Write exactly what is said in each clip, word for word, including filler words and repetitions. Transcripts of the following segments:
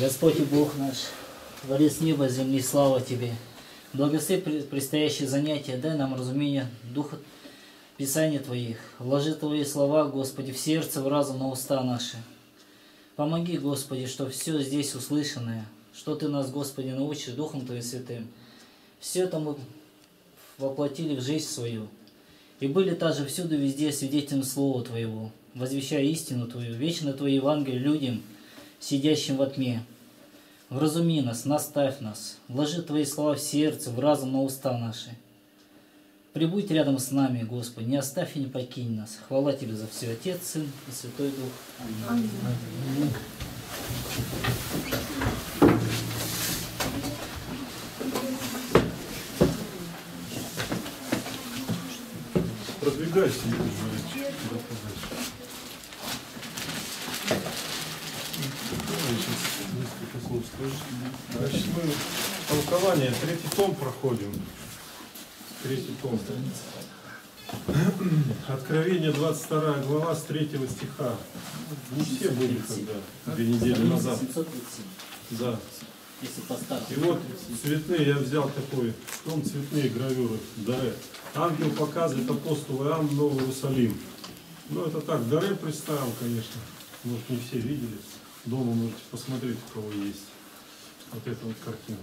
Господь и Бог наш, Творец неба, земли, слава Тебе. Благослови предстоящие занятия, дай нам разумение Духа Писания Твоих. Вложи Твои слова, Господи, в сердце, в разум, на уста наши. Помоги, Господи, что все здесь услышанное, что Ты нас, Господи, научишь Духом Твоим Святым, все это мы воплотили в жизнь свою. И были также всюду везде свидетелем Слова Твоего, возвещая истину Твою, вечно Твои Евангелие людям, сидящим во тьме. Вразуми нас, наставь нас, вложи Твои слова в сердце, в разум, на уста наши. Прибудь рядом с нами, Господи, не оставь и не покинь нас. Хвала Тебе за все, Отец, Сын и Святой Дух. Аминь. Аминь. Продвигайся, Игорь Барабаш. Несколько слов скажу. Значит, мы толкование, третий том проходим. Третий том. Откровение, двадцать вторая глава, с третьего стиха. Не все были когда, две недели назад. Да. И вот цветные, я взял такой, том цветные гравюры. Дары. Ангел показывает апостолу Иоанну Новый Иерусалим. Ну это так, дары представил, конечно. Может, не все видели. Дома можете посмотреть, у кого есть вот эта вот картинка.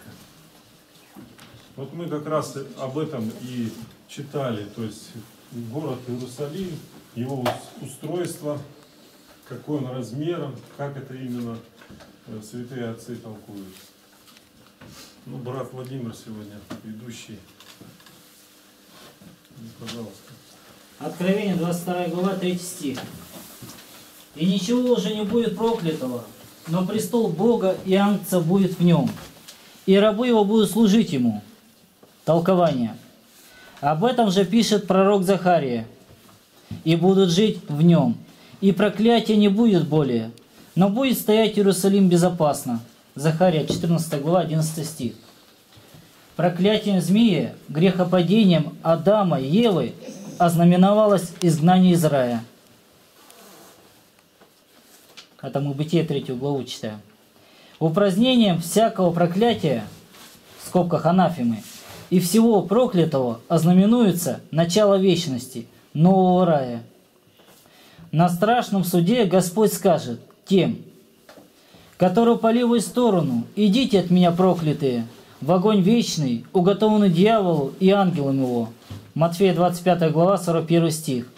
Вот мы как раз об этом и читали, то есть город Иерусалим, его устройство, какой он размером, как это именно святые отцы толкуют. Ну, брат Владимир сегодня ведущий. Пожалуйста. Откровение, двадцать вторая глава, третий стих. И ничего уже не будет проклятого, но престол Бога и Агнца будет в нем, и рабы его будут служить ему. Толкование. Об этом же пишет пророк Захария. И будут жить в нем, и проклятия не будет более, но будет стоять Иерусалим безопасно. Захария, четырнадцатая глава, одиннадцатый стих. Проклятием змеи, грехопадением Адама и Евы ознаменовалось изгнание из рая. Это мы Бытие третью главу читаем. Упразднением всякого проклятия, в скобках анафемы, и всего проклятого ознаменуется начало вечности, нового рая. На страшном суде Господь скажет тем, которые по левую сторону, идите от меня, проклятые, в огонь вечный, уготованный дьяволу и ангелам его. Матфея двадцать пятая глава, сорок первый стих.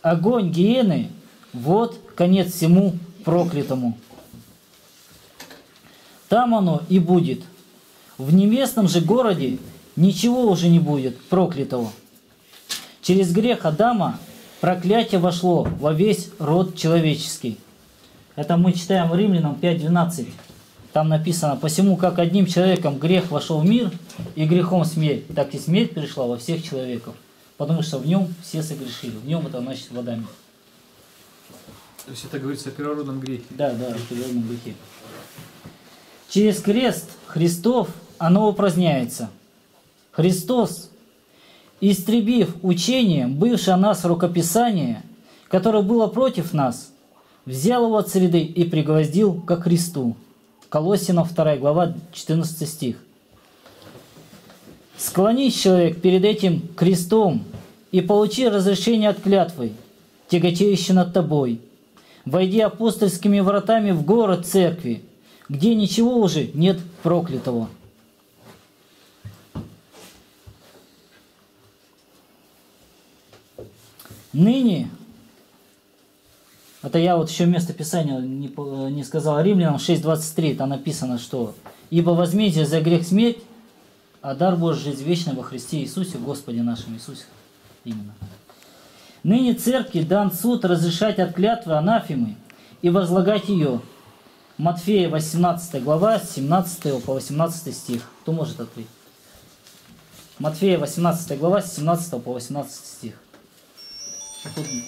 Огонь гиены, вот конец всему проклятому. Там оно и будет. В небесном же городе ничего уже не будет проклятого. Через грех Адама проклятие вошло во весь род человеческий. Это мы читаем Римлянам пять двенадцать. Там написано: «Посему, как одним человеком грех вошел в мир, и грехом смерть, так и смерть перешла во всех человеков, потому что в нем все согрешили». В нем это значит водами. То есть это говорится о первородном грехе. Да, да, о первородном грехе. Через крест Христов оно упраздняется. Христос, истребив учение, бывшее о нас рукописание, которое было против нас, взял его от среды и пригвоздил ко Христу. Колоссянам вторая глава, четырнадцатый стих. Склонись, человек, перед этим крестом и получи разрешение от клятвы, тяготеющей над тобой. Войди апостольскими вратами в город церкви, где ничего уже нет проклятого. Ныне, это я вот еще место Писания не, не сказал, Римлянам шесть двадцать три, там написано, что «Ибо возмездие за грех смерть, а дар Божий жизнь вечная во Христе Иисусе, Господе нашем Иисусе». Именно. Ныне церкви дан суд разрешать от клятвы анафемы и возлагать ее. Матфея восемнадцатая глава, с семнадцатого по восемнадцатый стих. Кто может открыть? Матфея, восемнадцатая глава, с семнадцатого по восемнадцатый стих.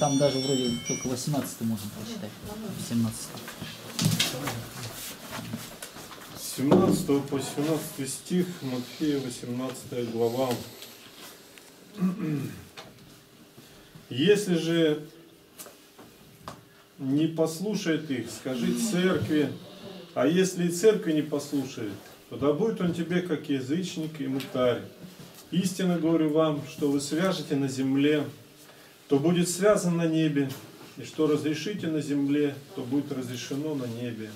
Там даже вроде только восемнадцатый можно прочитать. семнадцатый. с семнадцатого по семнадцатый стих, Матфея, восемнадцатая глава. «Если же не послушает их, скажи церкви, а если и церковь не послушает, тогда будет он тебе, как язычник и мытарь. Истинно говорю вам, что вы свяжете на земле, то будет связано на небе, и что разрешите на земле, то будет разрешено на небе».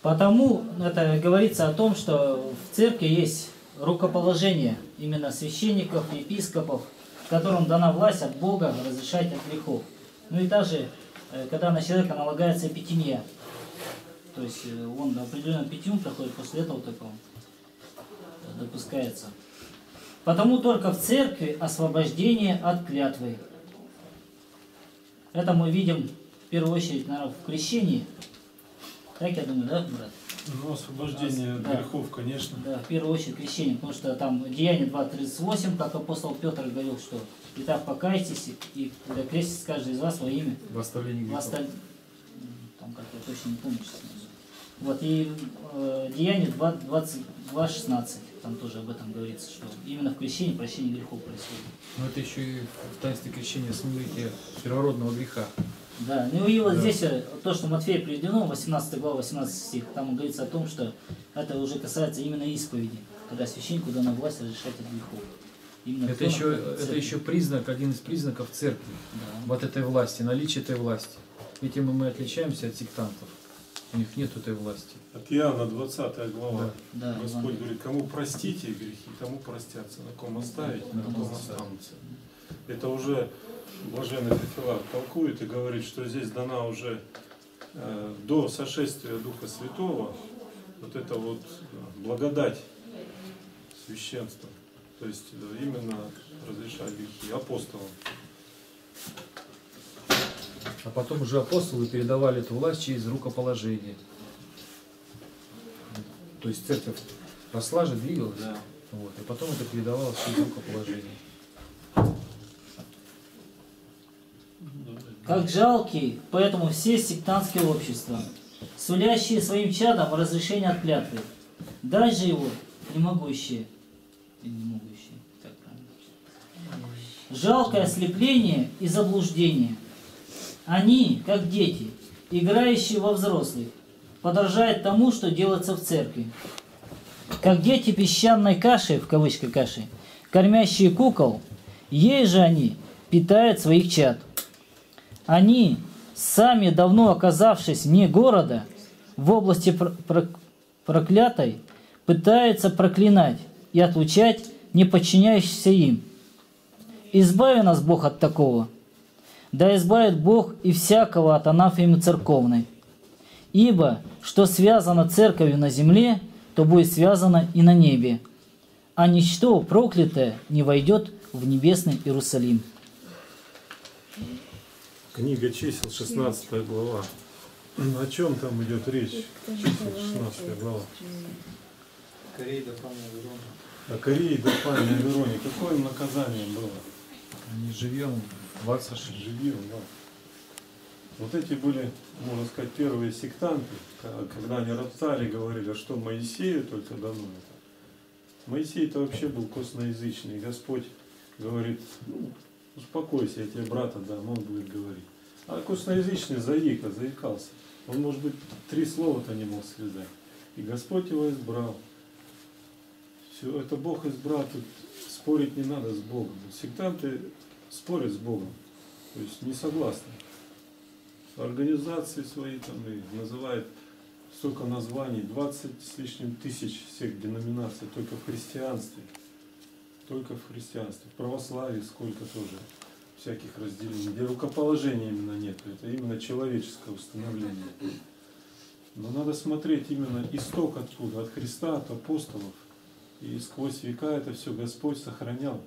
Потому это говорится о том, что в церкви есть рукоположение именно священников, епископов, которым дана власть от Бога разрешать от грехов. Ну и также, когда на человека налагается пятимия, то есть он на определенном пятиму проходит, после этого только он допускается. Потому только в церкви освобождение от клятвы. Это мы видим в первую очередь, наверное, в крещении. Так я думаю, да, брат? Ну, освобождение от да. грехов, конечно. Да, в первую очередь крещение, потому что там Деяние два тридцать восемь, как апостол Петр говорил, что «Итак, покайтесь, и да крестится каждый из вас во имя». В оставлении грехов. Восстав... Там как-то точно не помню сейчас. Вот, и э, Деяние два двадцать два шестнадцать, там тоже об этом говорится, что именно в крещении прощение грехов происходит. Но это еще и в таинстве крещения смываете первородного греха. Да, ну и вот да. здесь то, что Матфея приведено, восемнадцатая глава, восемнадцатый стих, там говорится о том, что это уже касается именно исповеди, когда священнику дана власть разрешать от грехов. Именно это, еще, это еще признак, один из признаков церкви, да. вот этой власти, наличие этой власти. Этим мы отличаемся от сектантов, у них нет этой власти. От Иоанна двадцатая глава, да. Господь да. говорит, кому простите грехи, тому простятся, на ком оставить, на, на ком останутся. Это уже... Блаженный Феофилакт толкует и говорит, что здесь дана уже э, до сошествия Духа Святого вот эта вот благодать священства, то есть именно разрешать грехи апостолам. А потом уже апостолы передавали эту власть через рукоположение. То есть церковь росла же, двигалась, да. вот, и потом это передавалось через рукоположение. Как жалкие, поэтому все сектантские общества, сулящие своим чадам разрешение от клятвы, дай же его не могущие, не могущие, так правильно. Жалкое ослепление и заблуждение. Они, как дети, играющие во взрослых, подражают тому, что делается в церкви. Как дети песчаной каши, в кавычках каши, кормящие кукол, ей же они питают своих чад. Они, сами давно оказавшись вне города, в области проклятой, пытаются проклинать и отлучать не подчиняющихся им. Избави нас Бог от такого, да избавит Бог и всякого от анафемы церковной. Ибо что связано церковью на земле, то будет связано и на небе, а ничто проклятое не войдет в небесный Иерусалим. Книга чисел, шестнадцатая глава. О чем там идет речь? Чисел, шестнадцатая глава. О Корее и Дофане и Вероне. Какое им наказание было? Они живьем вас сошли. Живьем, да. Вот эти были, можно сказать, первые сектанты, когда они роптали, говорили, что Моисею только дано это. Моисей-то вообще был косноязычный. Господь говорит, ну, успокойся, я тебе брата дам, он будет говорить. А косноязычный заика, заикался. Он, может быть, три слова-то не мог связать. И Господь его избрал. Все, это Бог избрал, тут спорить не надо с Богом. Сектанты спорят с Богом, то есть не согласны. Организации свои там и называют столько названий, двадцать с лишним тысяч всех деноминаций только в христианстве. Только в христианстве. В православии сколько тоже всяких разделений. Где рукоположения именно нет. Это именно человеческое установление. Но надо смотреть именно исток откуда. От Христа, от апостолов. И сквозь века это все Господь сохранял.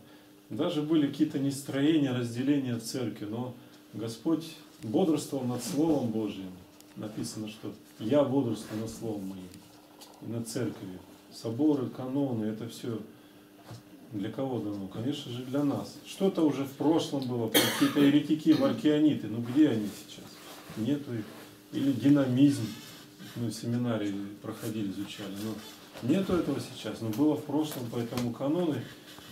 Даже были какие-то нестроения, разделения в церкви. Но Господь бодрствовал над Словом Божьим. Написано, что «Я бодрствовал над Словом Моим». И над церковью. Соборы, каноны, это все... Для кого дано? Конечно же, для нас. Что-то уже в прошлом было, какие-то еретики, варкианиты. Ну где они сейчас? Нету их. Или динамизм. Мы в семинаре проходили, изучали. Но нету этого сейчас, но было в прошлом, поэтому каноны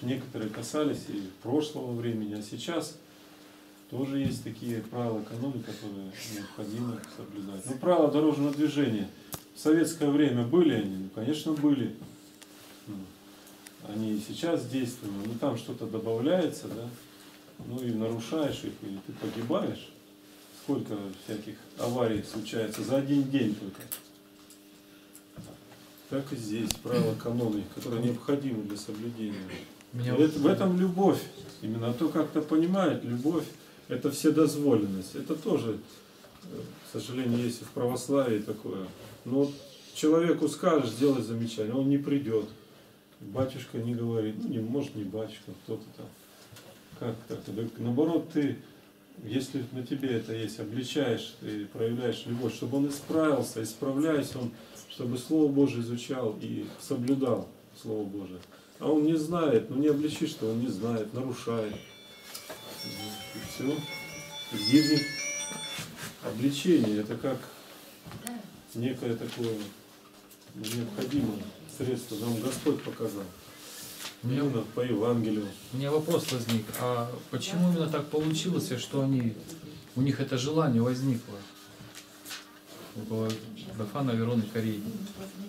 некоторые касались и прошлого времени, а сейчас тоже есть такие правила каноны, которые необходимо соблюдать. Ну, правила дорожного движения. В советское время были они? Ну, конечно, были. Они и сейчас действуют, но там что-то добавляется, да, ну и нарушаешь их, или ты погибаешь. Сколько всяких аварий случается за один день только. Так и здесь правила каноны, которые необходимы для соблюдения. Меня это, в этом любовь. Именно то, как то понимает, любовь – это вседозволенность. Это тоже, к сожалению, есть и в православии такое. Но человеку скажешь, сделай замечание, он не придет. Батюшка не говорит, ну, не, может, не батюшка, кто-то там. Как так? Наоборот, ты, если на тебе это есть, обличаешь, ты проявляешь любовь, чтобы он исправился, исправляясь, он, чтобы Слово Божие изучал и соблюдал Слово Божие. А он не знает, ну не обличи, что он не знает, нарушает. И все. И гибнет. Обличение, это как некое такое необходимое средство. Нам Господь показал. Именно по Евангелию. У меня вопрос возник. А почему именно так получилось, что они, у них это желание возникло? Около Гафана, Вероны, Кореи.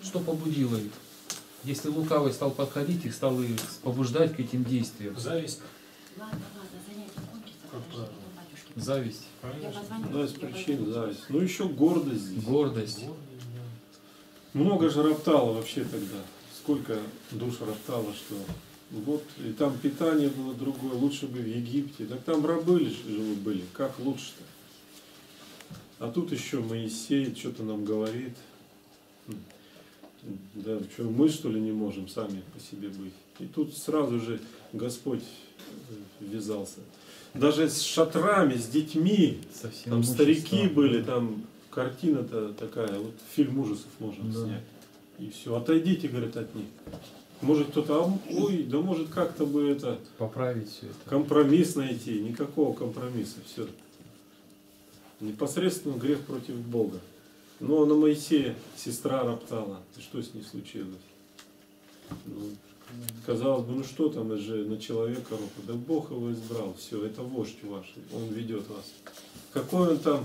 Что побудило их? Если лукавый стал подходить, их стал и побуждать к этим действиям. Зависть. Ладно, ладно, зависть. Одна из причин зависть. Ну еще гордость. Гордость. Много же роптало вообще тогда. Сколько душ роптало, что вот и там питание было другое, лучше бы в Египте. Так там рабы лишь живы были. Как лучше-то? А тут еще Моисей что-то нам говорит. Да, что, мы что ли не можем сами по себе быть? И тут сразу же Господь ввязался. Даже с шатрами, с детьми, совсем там старики были, там картина-то такая, вот фильм ужасов можем да. снять. И все, отойдите, говорят, от них. Может кто-то, ой, да может как-то бы это... Поправить все это. Компромисс найти, никакого компромисса, все. Непосредственно грех против Бога. Но на Моисея сестра роптала. И что с ней случилось? Ну, казалось бы, ну что там, это же на человека ропот. Да Бог его избрал. Все, это вождь ваш. Он ведет вас. Какой он там,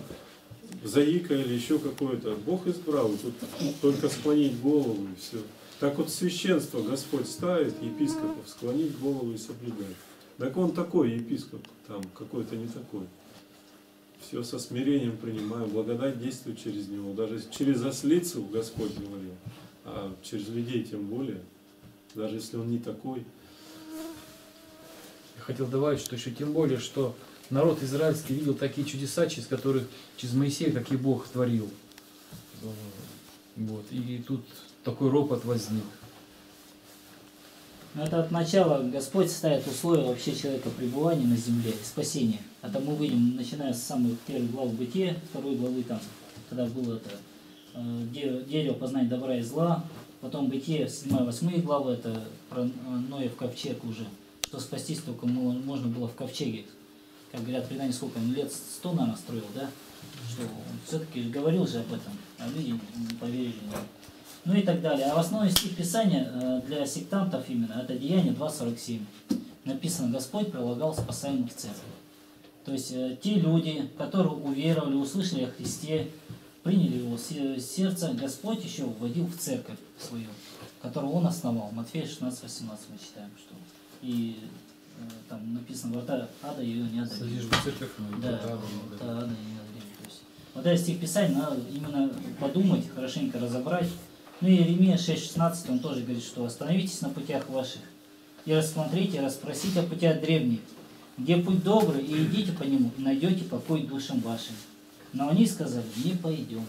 заика или еще какой-то. Бог избрал. Тут только склонить голову и все. Так вот священство Господь ставит епископов. Склонить голову и соблюдать. Так он такой епископ. Там какой-то не такой. Все со смирением принимаем, благодать действует через него. Даже через ослицу Господь говорил, а через людей тем более, даже если он не такой. Я хотел добавить, что еще тем более, что народ израильский видел такие чудеса, через которых, через Моисея, как и Бог творил. Вот. И тут такой ропот возник. Это от начала Господь ставит условия вообще человека пребывания на земле и спасения. Это мы видим, начиная с самых первых глав Бытия, второй главы, там, когда было это э, дерево познания добра и зла, потом Бытие, седьмая-восьмая глава, это про Ноев ковчег уже, что спастись только можно было в ковчеге. Как говорят, предание сколько, лет сто, наверное, строил, да? Что он все-таки говорил же об этом, а люди не поверили. Ну и так далее. А в основном стих Писания для сектантов именно, это Деяние два сорок семь. Написано, Господь прилагал спасаемых церкви. То есть те люди, которые уверовали, услышали о Христе, приняли его сердце, Господь еще вводил в церковь свою, которую он основал. Матфея шестнадцать восемнадцать мы читаем, что и там написано, врата ада ее не одолели. Да, врата ада не одолели. Вот этот стих Писания надо именно подумать, хорошенько разобрать. Ну и Иеремия шесть шестнадцать, он тоже говорит, что остановитесь на путях ваших, и рассмотрите, и расспросите о путях древних, где путь добрый, и идите по нему, и найдете покой душам вашим. Но они сказали, не пойдем.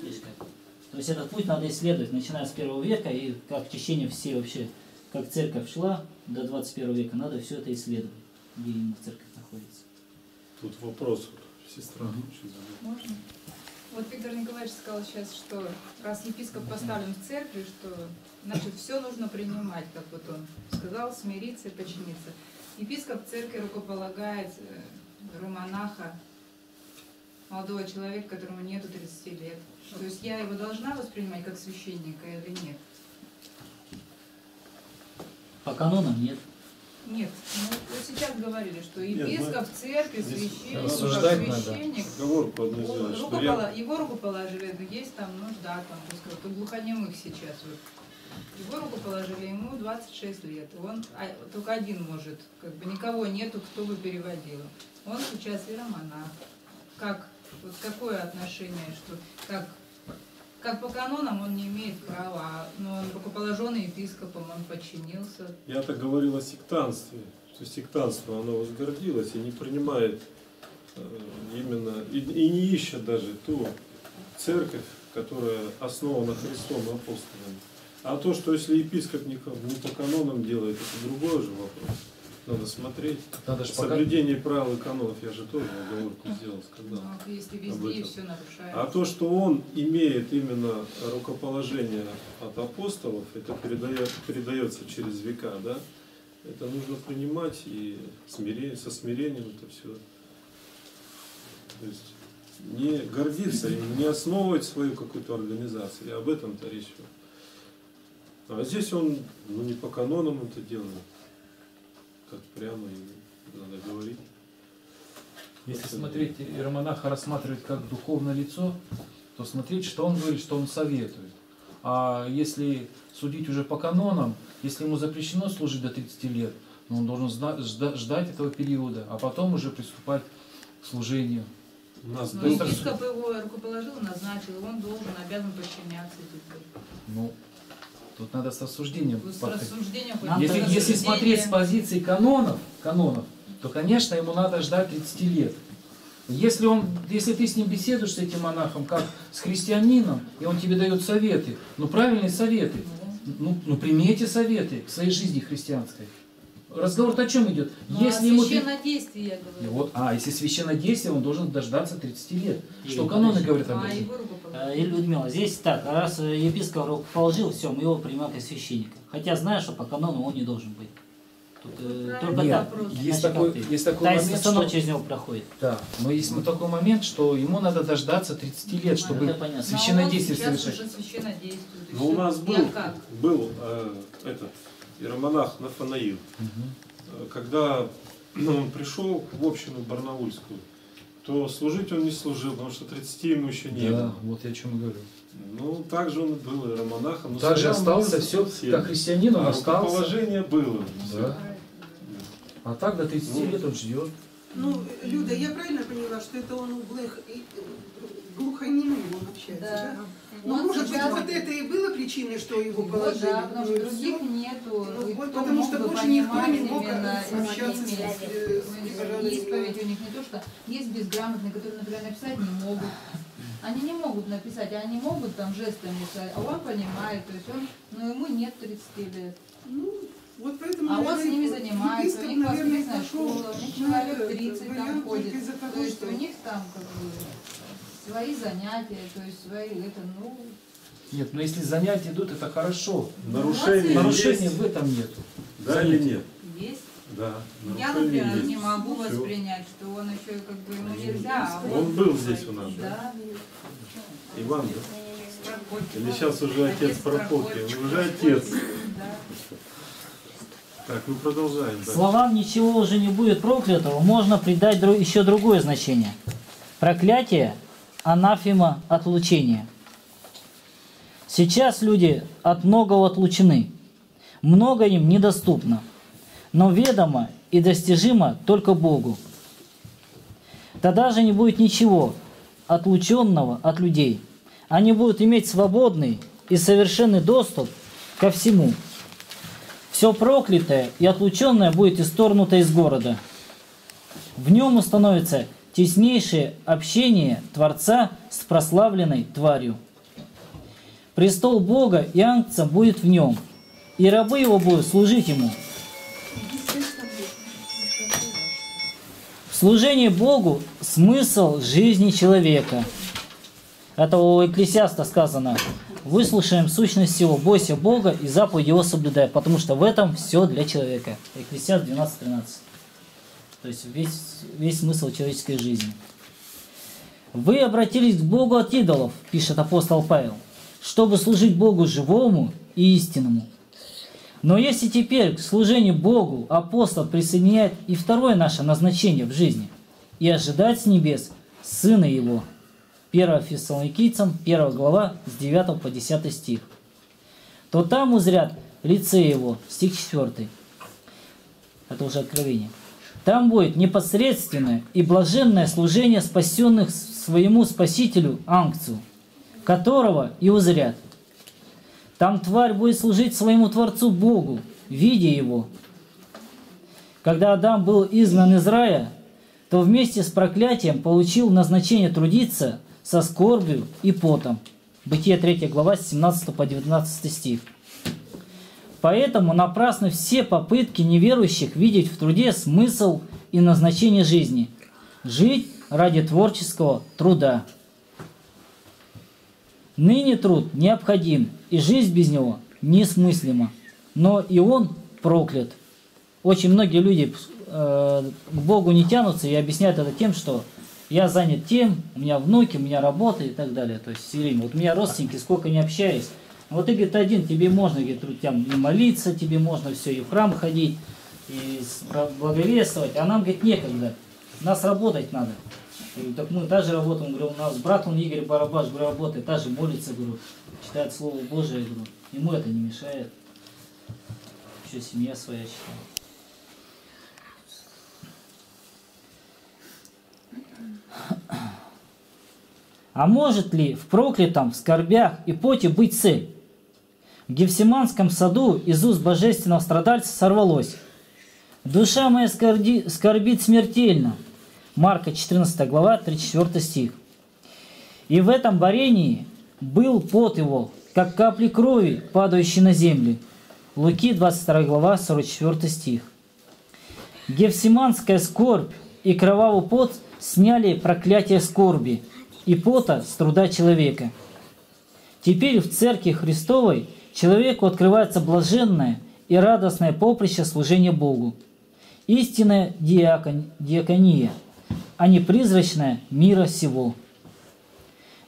Видишь как? То есть этот путь надо исследовать, начиная с первого века, и как в течение всей вообще, как церковь шла до двадцать первого века, надо все это исследовать, где именно церковь находится. Тут вопрос, сестра. Можно? Вот Виктор Николаевич сказал сейчас, что раз епископ поставлен в церкви, что значит все нужно принимать, как вот он сказал, смириться и подчиниться. Епископ церкви рукополагает романаха, молодого человека, которому нету тридцати лет. То есть я его должна воспринимать как священника или нет? По канонам нет. Нет, мы сейчас говорили, что епископ в церкви, священник, священник, его руку положили, есть там нужда, там, пускай, глухонемых сейчас. Вот. Его руку положили, ему двадцать шесть лет, он а, только один может, как бы никого нету, кто бы переводил. Он сейчас иеромонах. Как, вот какое отношение, что как, как по канонам он не имеет права, но он рукоположенный епископом, он подчинился. Я-то говорил о сектанстве, что сектанство, оно возгордилось и не принимает э, именно, и, и не ищет даже ту церковь, которая основана Христом и апостолами. А то, что если епископ не, не по канонам делает, это другой же вопрос. Надо смотреть. Надо соблюдение пока... правил и канонов. Я же тоже оговорку сделал. Сказал, ну, если везде все нарушается. А то, что он имеет именно рукоположение от апостолов, это передает, передается через века, да? Это нужно принимать и смирение, со смирением это все. То есть не гордиться, не основывать свою какую-то организацию. И об этом-то речь. А здесь он ну, не по канонам это делает. Как прямо и надо говорить. Если вот смотреть иеромонаха рассматривать как духовное лицо, то смотреть, что он говорит, что он советует. А если судить уже по канонам, если ему запрещено служить до тридцати лет, ну, он должен ждать этого периода, а потом уже приступать к служению. Нас Но доктор... епископ его рукоположил, назначил, он должен, обязан подчиняться. Ну. Тут надо с рассуждением. С рассуждением если, если смотреть с позиции канонов, канонов, то, конечно, ему надо ждать тридцати лет. Если, он, если ты с ним беседуешь, с этим монахом, как с христианином, и он тебе дает советы, ну правильные советы, ну, ну прими эти советы к своей жизни христианской. Разговор-то о чем идет? Ну, если а священнодействие, ему... я говорю. Вот, а, если священнодействие, он должен дождаться тридцати лет. Или что каноны говорят об этом? А, и Людмила, здесь так, раз епископ руку положил, все, мы его принимаем как священника. Хотя знаю, что по канону он не должен быть. Тут, э, только нет, так. Есть такой, есть такой да, момент, что... через него проходит. Да, но есть mm-hmm. такой момент, что ему надо дождаться тридцати лет, чтобы священнодействие совершать. Но у нас был, был э, этот... Иеромонах Нафанаил, угу. когда ну, он пришел в общину барнаульскую, то служить он не служил, потому что тридцати ему еще не было. Да, вот я о чем говорю. Ну, также он был иеромонахом. Так же остался все, все, как христианин он а остался. Положение было. Да. А так до тридцати ну, лет он ждет. Ну, Люда, я правильно поняла, что это он углых... глухонемым общается, да? да? Ну, он может быть, вот это и было причиной, что его положили? Да, потому что других нету. Ну, вот, потому что больше никто не мог общаться с исповедью. У них не то, что есть безграмотные, которые, например, написать не могут. Они не могут написать, а они могут там жестами писать, а он понимает, то есть он, но ему нет тридцати лет. Ну, вот поэтому, а наверное, он с ними занимается, у них воскресная школа, у них человек тридцать там ходит, то есть у них там как бы... свои занятия, то есть свои, это, ну... Нет, но если занятия идут, это хорошо. Нарушений, нарушений в этом нету. Да занятия. Или нет? Есть. Да. Я, например, есть. Не могу Все. Воспринять, что он еще как бы ему нельзя. Он, а он был здесь у нас, да? Да. Иван, да? Или сейчас уже отец Прокольчик. Уже отец. Так, мы продолжаем. Да. Словам ничего уже не будет проклятого, можно придать еще другое значение. Проклятие анафема отлучения. Сейчас люди от многого отлучены. Много им недоступно, но ведомо и достижимо только Богу. Тогда же не будет ничего отлученного от людей. Они будут иметь свободный и совершенный доступ ко всему. Все проклятое и отлученное будет исторгнуто из города. В нем установится теснейшее общение Творца с прославленной тварью. Престол Бога и Агнца будет в нем, и рабы его будут служить ему. В служении Богу смысл жизни человека. Это у Экклесиаста сказано: «Выслушаем сущность его, бойся Бога и заповедь его соблюдай, потому что в этом все для человека». Экклесиаст двенадцать тринадцать. То есть весь, весь смысл человеческой жизни. «Вы обратились к Богу от идолов, – пишет апостол Павел, – чтобы служить Богу живому и истинному. Но если теперь к служению Богу апостол присоединяет и второе наше назначение в жизни – и ожидать с небес Сына Его». первое Фессалоникийцам, первая глава, с девятого по десятый стих. «То там узрят лице Его», стих четвёртый. Это уже Откровение. «Там будет непосредственное и блаженное служение спасенных своему Спасителю Анкцу, которого и узрят. Там тварь будет служить своему Творцу Богу, видя Его. Когда Адам был изгнан из рая, то вместе с проклятием получил назначение трудиться со скорбью и потом». Бытие третья глава, с семнадцатого по девятнадцатый стих. «Поэтому напрасны все попытки неверующих видеть в труде смысл и назначение жизни. Жить ради творческого труда. Ныне труд необходим, и жизнь без него несмыслима. Но и он проклят». Очень многие люди э, к Богу не тянутся и объясняют это тем, что я занят тем, у меня внуки, у меня работа и так далее. То есть все время. Вот у меня родственники, сколько не общаюсь. Вот ты, говорит, один, тебе можно, говорит, там и молиться, тебе можно все, и в храм ходить, и благовествовать, а нам, говорит, некогда, нас работать надо. И так мы даже работаем, говорю, у нас брат, он Игорь Барабаш, говорю, работает, даже молится, говорю, читает Слово Божие, говорю, ему это не мешает. Еще семья своя читает. «А может ли в проклятом, в скорбях и поте быть цель? В Гефсиманском саду из уст божественного страдальца сорвалось: душа моя скорби, скорбит смертельно». Марка четырнадцатая глава, тридцать четвёртый стих. «И в этом борении был пот его, как капли крови, падающей на землю». Луки двадцать вторая глава, сорок четвёртый стих. Гефсиманская скорбь и кровавый пот сняли проклятие скорби и пота с труда человека. Теперь в Церкви Христовой человеку открывается блаженное и радостное поприще служения Богу. Истинная диакония, а не призрачная мира сего.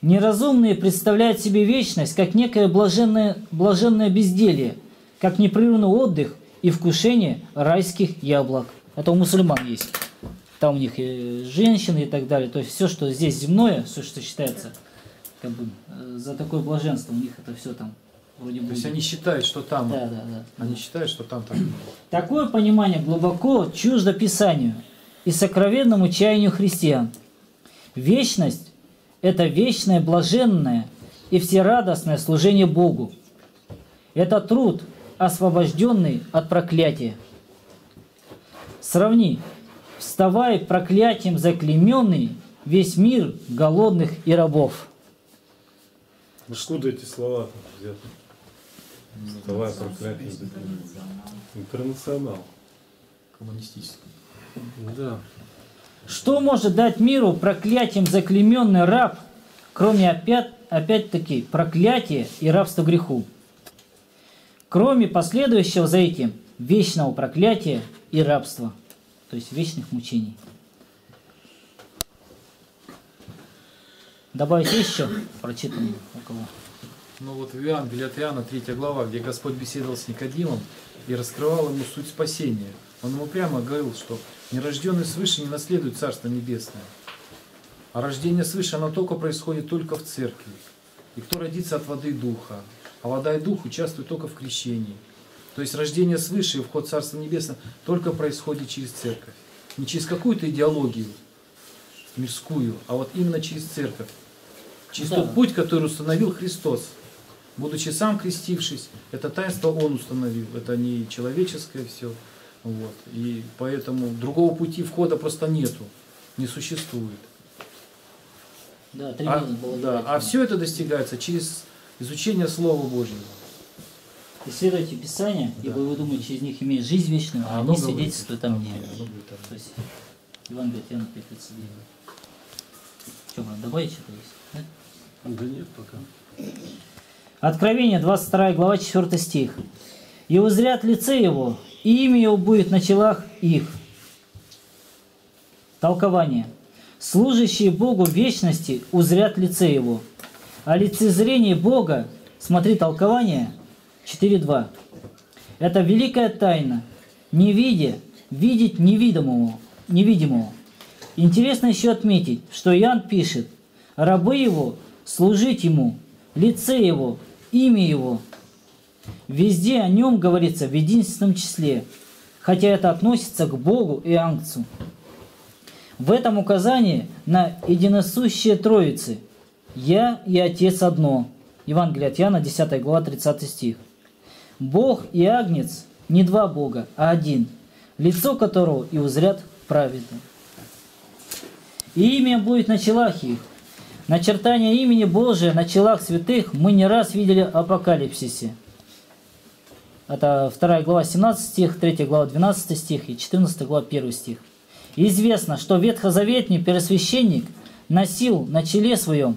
Неразумные представляют себе вечность как некое блаженное, блаженное безделье, как непрерывный отдых и вкушение райских яблок. Это у мусульман есть. Там у них и женщины и так далее. То есть все, что здесь земное, все, что считается как бы за такое блаженство, у них это все там вроде бы. То есть они считают, что там. Да, да, да. Они считают, что там так. Такое понимание глубоко чуждо Писанию и сокровенному чаянию христиан. Вечность – это вечное, блаженное и всерадостное служение Богу. Это труд, освобожденный от проклятия. Сравни. «Вставай, проклятием заклейменный, весь мир голодных и рабов». Откуда эти слова взяты? «Вставай, проклятием заклейменный». Интернационал. Коммунистический. Да. Что может дать миру проклятием заклейменный раб, кроме опять-таки проклятия и рабства греху? Кроме последующего за этим вечного проклятия и рабства. То есть вечных мучений. Добавить еще прочитанное у кого? Ну вот в Евангелии от Иоанна, третья глава, где Господь беседовал с Никодимом и раскрывал ему суть спасения. Он ему прямо говорил, что нерожденный свыше не наследует Царство Небесное. А рождение свыше, оно только происходит только в церкви. И кто родится от воды и духа. А вода и дух участвуют только в крещении. То есть рождение свыше и вход в Царство Небесное только происходит через церковь. Не через какую-то идеологию мирскую, а вот именно через церковь. Через да. тот путь, который установил Христос. Будучи сам крестившись, это таинство Он установил. Это не человеческое все. Вот. И поэтому другого пути входа просто нету. Не существует. Да, а, да, а все это достигается через изучение Слова Божьего. Исследуйте Писание, да. ибо вы думаете, через них имеет жизнь вечную, а они свидетельствуют о мне. То есть, Иван Катанаев, пятьдесят девять. Что, брат, добавить что-то есть? Да? Да нет, пока. Откровение, двадцать вторая глава, четвёртый стих. «И узрят лице его, и имя его будет на челах их». Толкование. «Служащие Богу вечности узрят лице его». А лицезрение Бога, смотри, толкование четыре два. Это великая тайна, не видя, видеть невидимому, невидимому. Интересно еще отметить, что Иоанн пишет: «Рабы его, служить ему, лице его, имя его». Везде о нем говорится в единственном числе, хотя это относится к Богу и Агнцу. В этом указании на единосущие Троицы. «Я и Отец одно». Евангелие от Иоанна, десятая глава, тридцатый стих. «Бог и Агнец не два Бога, а один, лицо которого и узрят праведны. И имя будет на челах их». Начертание имени Божия на челах святых мы не раз видели в Апокалипсисе. Это вторая глава, семнадцатый стих, третья глава, двенадцатый стих и четырнадцатая глава, первый стих. «Известно, что ветхозаветный первосвященник носил на челе своем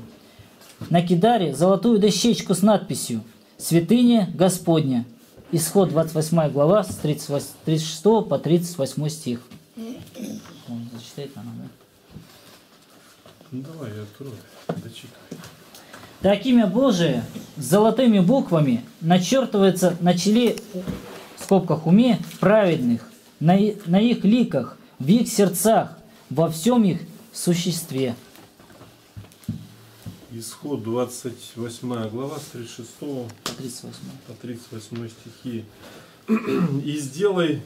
на кидаре золотую дощечку с надписью «Святыня Господня». Исход двадцать восьмая глава с тридцать шестого по тридцать восьмой стих. Он зачитает, она, да? Ну, давай, я открою, дочитаю. Так имя Божие золотыми буквами начертывается на челе, в скобках уме, праведных, на, на их ликах, в их сердцах, во всем их существе. Исход двадцать восьмая глава с тридцать шестого по тридцать восьмой стихи. «И сделай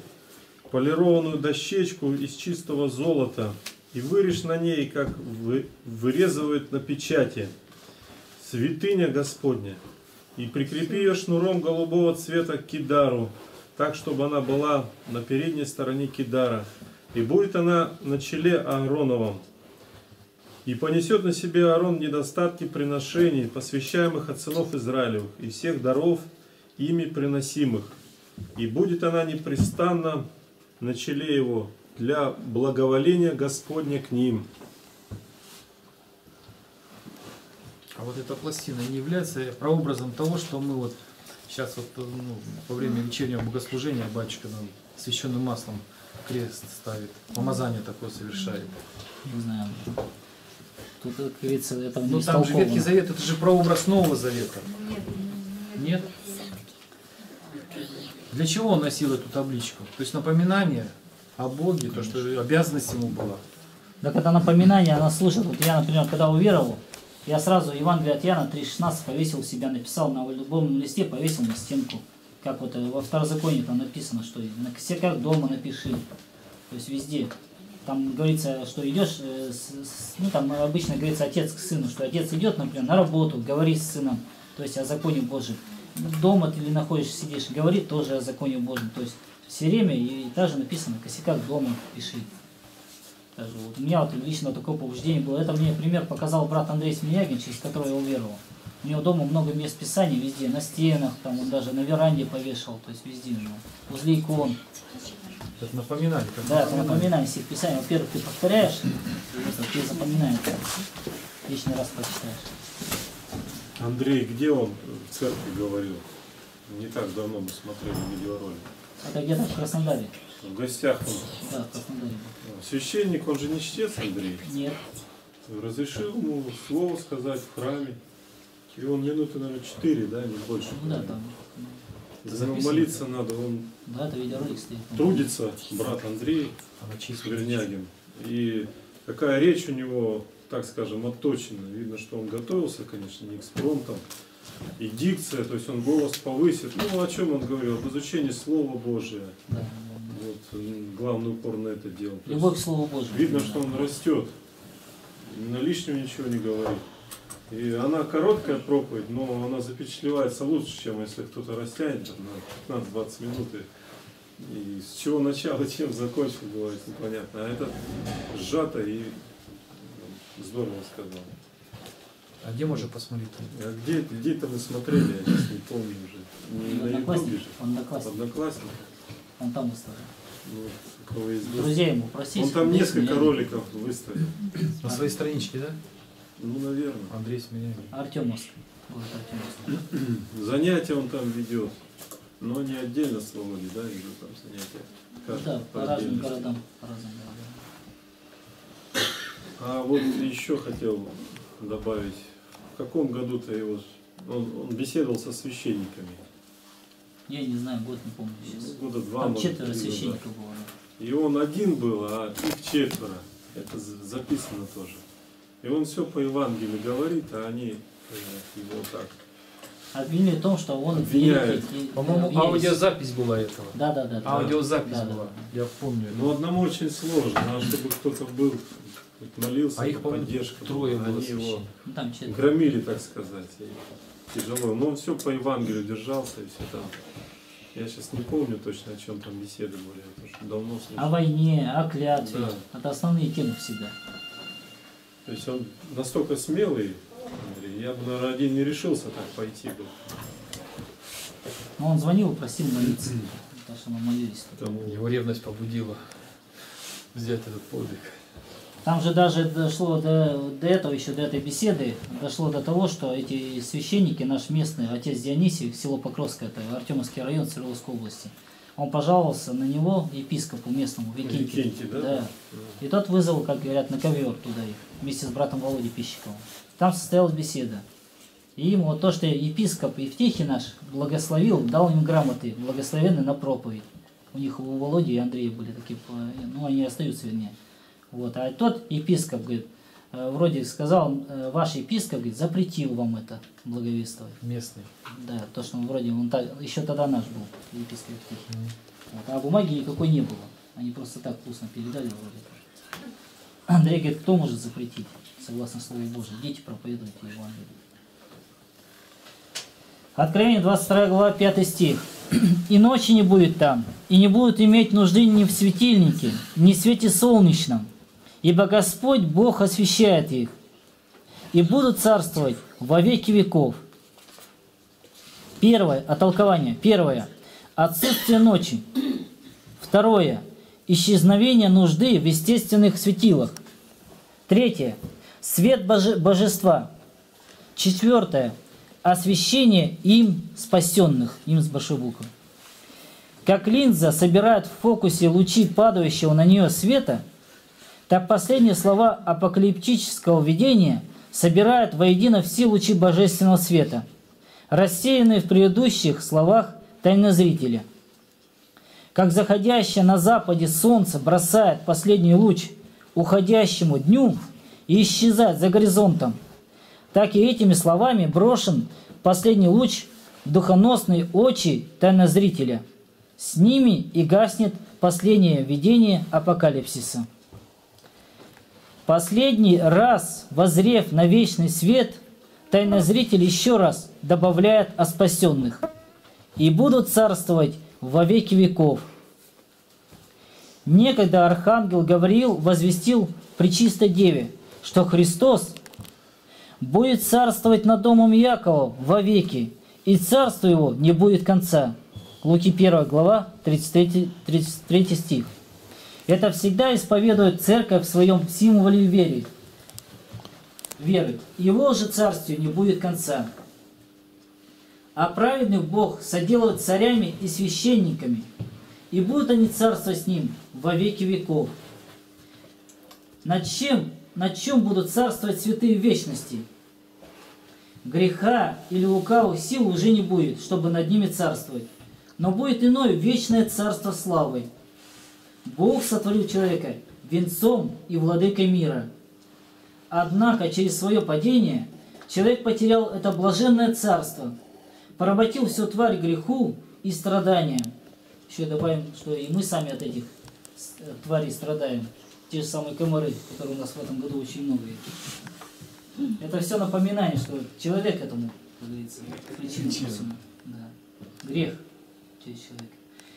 полированную дощечку из чистого золота, и вырежь на ней, как вырезывают на печати, святыня Господня, и прикрепи ее шнуром голубого цвета к кидару, так, чтобы она была на передней стороне кидара, и будет она на челе Аароновом. И понесет на себе Аарон недостатки приношений, посвящаемых от сынов Израилевых, и всех даров ими приносимых. И будет она непрестанно на челе его для благоволения Господня к ним». А вот эта пластина не является прообразом того, что мы вот сейчас вот, ну, во время вечернего богослужения батюшка нам священным маслом крест ставит, помазание такое совершает. Не знаю. Тут, как говорится, этого не истолковано. Ну там же Ветхий Завет, это же прообраз Нового Завета. Нет? Нет? Для чего он носил эту табличку? То есть напоминание о Боге, то, что обязанность ему была. Так это напоминание, она служит. Вот я, например, когда уверовал, я сразу Евангелие от Иоанна три шестнадцать повесил себя, написал на любом листе, повесил на стенку. Как вот во Второзаконии там написано, что на косяках дома напиши. То есть везде. Там говорится, что идешь, ну там обычно говорится отец к сыну, что отец идет, например, на работу, говори с сыном, то есть о законе Божьем. Дома ты или находишься, сидишь, говори тоже о законе Божьем. То есть все время и даже написано на косяках дома пиши. Даже вот у меня вот лично такое побуждение было. Это мне пример показал брат Андрей Смирягин, через которого я уверовал. У него дома много мест писания везде, на стенах, там он даже на веранде повешал, то есть везде у него, возле икон. Это напоминание. Как да, это напоминание всех писаний. Во-первых, ты повторяешь, ты запоминаешь. Лишний раз почитаешь. Андрей, где он в церкви говорил? Не так давно мы смотрели видеоролик. Это где-то в Краснодаре. В гостях он. Да, в Краснодаре. Священник, он же не чтец, Андрей? Нет. Разрешил ему слово сказать в храме. И он минуты, наверное, четыре, да, не больше. Ну, да, там. За него молиться надо, он да, это видеоролик стоит. Трудится, брат Андрей Смирнягин. И какая речь у него, так скажем, отточена. Видно, что он готовился, конечно, не экспромтом. И дикция, то есть он голос повысит. Ну, о чем он говорил? Об изучении Слова Божия. Да. Вот, главный упор на это дело. Любовь к Слову Божию. Видно, что он растет. На лишнего ничего не говорит. И она короткая проповедь, но она запечатлевается лучше, чем если кто-то растянет на пятнадцать-двадцать минут. И с чего начала, чем закончил, говорить непонятно. А это сжато и здорово сказал. А где можно посмотреть? А где, где-то мы смотрели, я сейчас не помню уже. Не на Ютубе же. Одноклассник. Одноклассник. Он там выставил. Ну, друзей ему просить. Он там несколько роликов выставил. На своей страничке, да? Ну, наверное. Андрей Смирягин. Артем Москвы. Занятия он там ведет, но не отдельно с Володей, да, ведет там занятия. Как да, по, по разным городам. По разным городам. А вот еще хотел добавить, в каком году-то его, он, он беседовал со священниками. Я не знаю, год не помню сейчас. Года два, там может, четверо священников было. И он один был, а их четверо. Это записано тоже. И он все по Евангелию говорит, а они его так... Обвинили в том, что он... По-моему, аудиозапись была этого. Да, да, да. Аудиозапись да, была, да, да. Я помню. Но одному очень сложно, надо, чтобы кто-то был, молился, а их поддержка. Трое было его там громили, так сказать. И тяжело. Но он все по Евангелию держался и все там. Я сейчас не помню точно, о чем там беседы были. Я тоже давно слышал. О войне, о клятве. Да. Это основные темы всегда. То есть он настолько смелый, Андрей, я бы, наверное, один не решился так пойти бы. Но он звонил и просил молиться, потому что мы молились. Там его ревность побудила взять этот подвиг. Там же даже дошло до, до этого, еще до этой беседы, дошло до того, что эти священники, наш местный отец Дионисий, село Покровское, это Артемовский район Свердловской области, он пожаловался на него, епископу местному, Викентию. Викентию, да? Да. И тот вызвал, как говорят, на ковер туда их, вместе с братом Володей Пищиковым. Там состоялась беседа. И ему вот то, что епископ Евтихий наш благословил, дал им грамоты, благословенные на проповедь. У них у Володи и Андрея были такие, ну они остаются, вернее. Вот. А тот епископ, говорит, вроде сказал, ваш епископ, говорит, запретил вам это благовествовать. Местный. Да, то, что он вроде, он так, еще тогда наш был, епископ Евтихий. Mm. Вот. А бумаги никакой не было. Они просто так вкусно передали вроде. Андрей говорит, кто может запретить, согласно Слову Божьему, дети проповедуют Евангелие. Откровение двадцать вторая глава, пятый стих. «И ночи не будет там, и не будут иметь нужды ни в светильнике, ни в свете солнечном, ибо Господь Бог освещает их, и будут царствовать во веки веков». Первое, оттолкование. Первое, отсутствие ночи. Второе, исчезновение нужды в естественных светилах. Третье, свет боже, божества. Четвертое, освящение им спасенных, им с большой буквы. Как линза собирает в фокусе лучи падающего на нее света, так последние слова апокалиптического видения собирают воедино все лучи божественного света, рассеянные в предыдущих словах тайнозрителя. Как заходящее на западе солнце бросает последний луч уходящему дню и исчезает за горизонтом, так и этими словами брошен последний луч в духоносные очи тайнозрителя. С ними и гаснет последнее видение апокалипсиса. Последний раз, воззрев на вечный свет, тайнозритель еще раз добавляет о спасенных. И будут царствовать во веки веков. Некогда архангел Гавриил возвестил пречистой деве, что Христос будет царствовать над домом Якова вовеки, и царство его не будет конца. Луки первая глава, тридцать третий стих. Это всегда исповедует церковь в своем символе веры. Веры. Его же царствию не будет конца. А праведных Бог соделает царями и священниками, и будут они царствовать с ним во веки веков. Над чем? Над чем будут царствовать святые в вечности? Греха или лукавых сил уже не будет, чтобы над ними царствовать. Но будет иное вечное царство славы. Бог сотворил человека венцом и владыкой мира. Однако через свое падение человек потерял это блаженное царство, поработил всю тварь греху и страданиям. Еще добавим, что и мы сами от этих тварей страдаем. Те же самые комары, которые у нас в этом году очень много. Это все напоминание, что человек этому, как говорится, причина. Да. Грех через человека.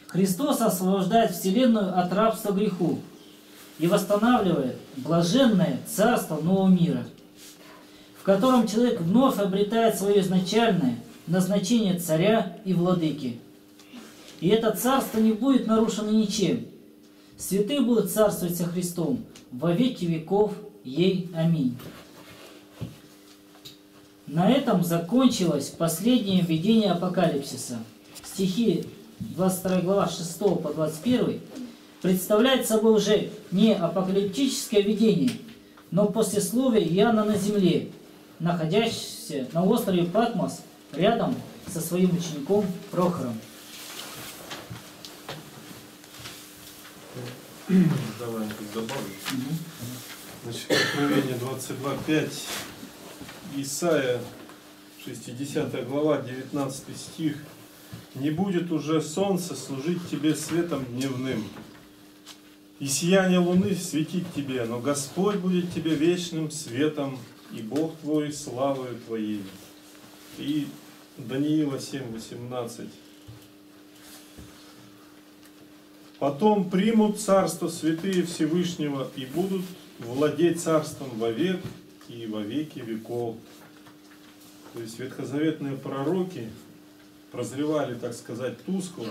Христос освобождает вселенную от рабства греху и восстанавливает блаженное царство нового мира, в котором человек вновь обретает свое изначальное назначение царя и владыки. И это царство не будет нарушено ничем. Святые будут царствовать со Христом во веки веков. Ей аминь. На этом закончилось последнее видение апокалипсиса. Стихи двадцать вторая глава с шестого по двадцать первый представляет собой уже не апокалиптическое видение, но послесловие Иоанна на земле, находящегося на острове Патмос рядом со своим учеником Прохором. Давай добавлю. Значит, Откровение двадцать два пять, Исаия, шестидесятая глава, девятнадцатый стих. «Не будет уже солнце служить тебе светом дневным, и сияние луны светить тебе, но Господь будет тебе вечным светом, и Бог твой славою твоей». И Даниила семь восемнадцать. «Потом примут царство святые Всевышнего и будут владеть царством вовек и во веки веков». То есть ветхозаветные пророки прозревали, так сказать, тускло,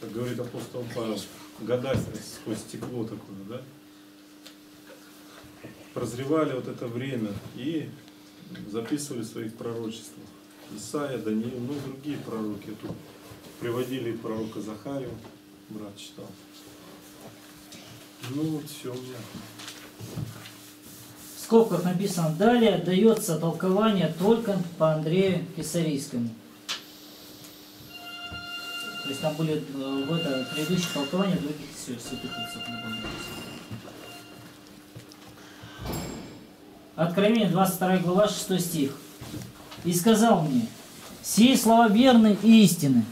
как говорит апостол Павел, гадать сквозь стекло такое, да? Прозревали вот это время и записывали в своих пророчествах. Исаия, Даниил, ну другие пророки тут приводили пророка Захарию. Брат читал. Ну вот все у меня. В скобках написано: далее дается толкование только по Андрею Кесарийскому. То есть там были в это предыдущее толкование других святых отцов. Откровение двадцать вторая глава шестой стих. «И сказал мне: сии слова верны и истины.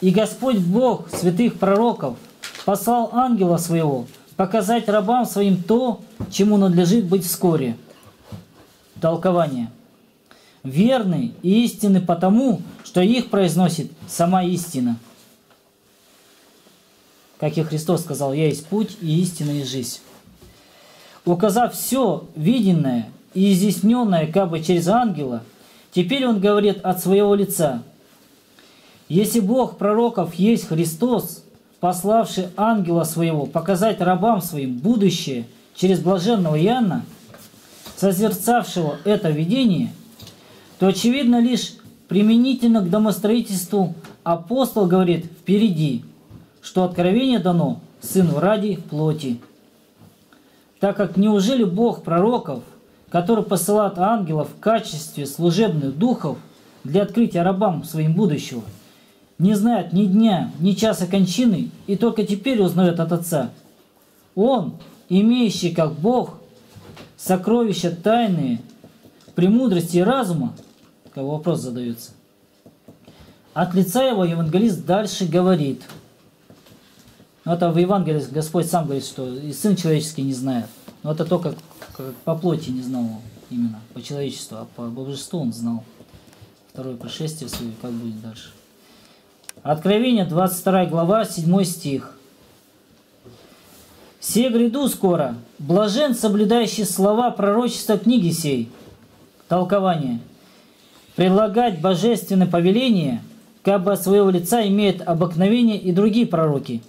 И Господь Бог святых пророков послал ангела своего показать рабам своим то, чему надлежит быть вскоре». Толкование. Верны и истины потому, что их произносит сама истина. Как и Христос сказал: «Я есть путь и истина и жизнь». Указав все виденное и изъясненное как бы через ангела, теперь он говорит от своего лица. Если Бог пророков есть Христос, пославший ангела своего показать рабам своим будущее через блаженного Иоанна, созерцавшего это видение, то очевидно лишь применительно к домостроительству апостол говорит впереди, что откровение дано Сыну ради плоти. Так как неужели Бог пророков, который посылает ангелов в качестве служебных духов для открытия рабам своим будущего, не знает ни дня, ни часа кончины, и только теперь узнает от Отца. Он, имеющий как Бог сокровища тайные, премудрости и разума, как вопрос задается, от лица его евангелист дальше говорит. Но это в Евангелии Господь сам говорит, что и Сын Человеческий не знает. Но это только по плоти не знал именно, по человечеству, а по божеству он знал. Второе пришествие свое, как будет дальше. Откровение, двадцать вторая глава, седьмой стих. «Се гряду скоро, блажен соблюдающий слова пророчества книги сей». Толкование. Предлагать божественное повеление, как бы от своего лица имеет обыкновение и другие пророки.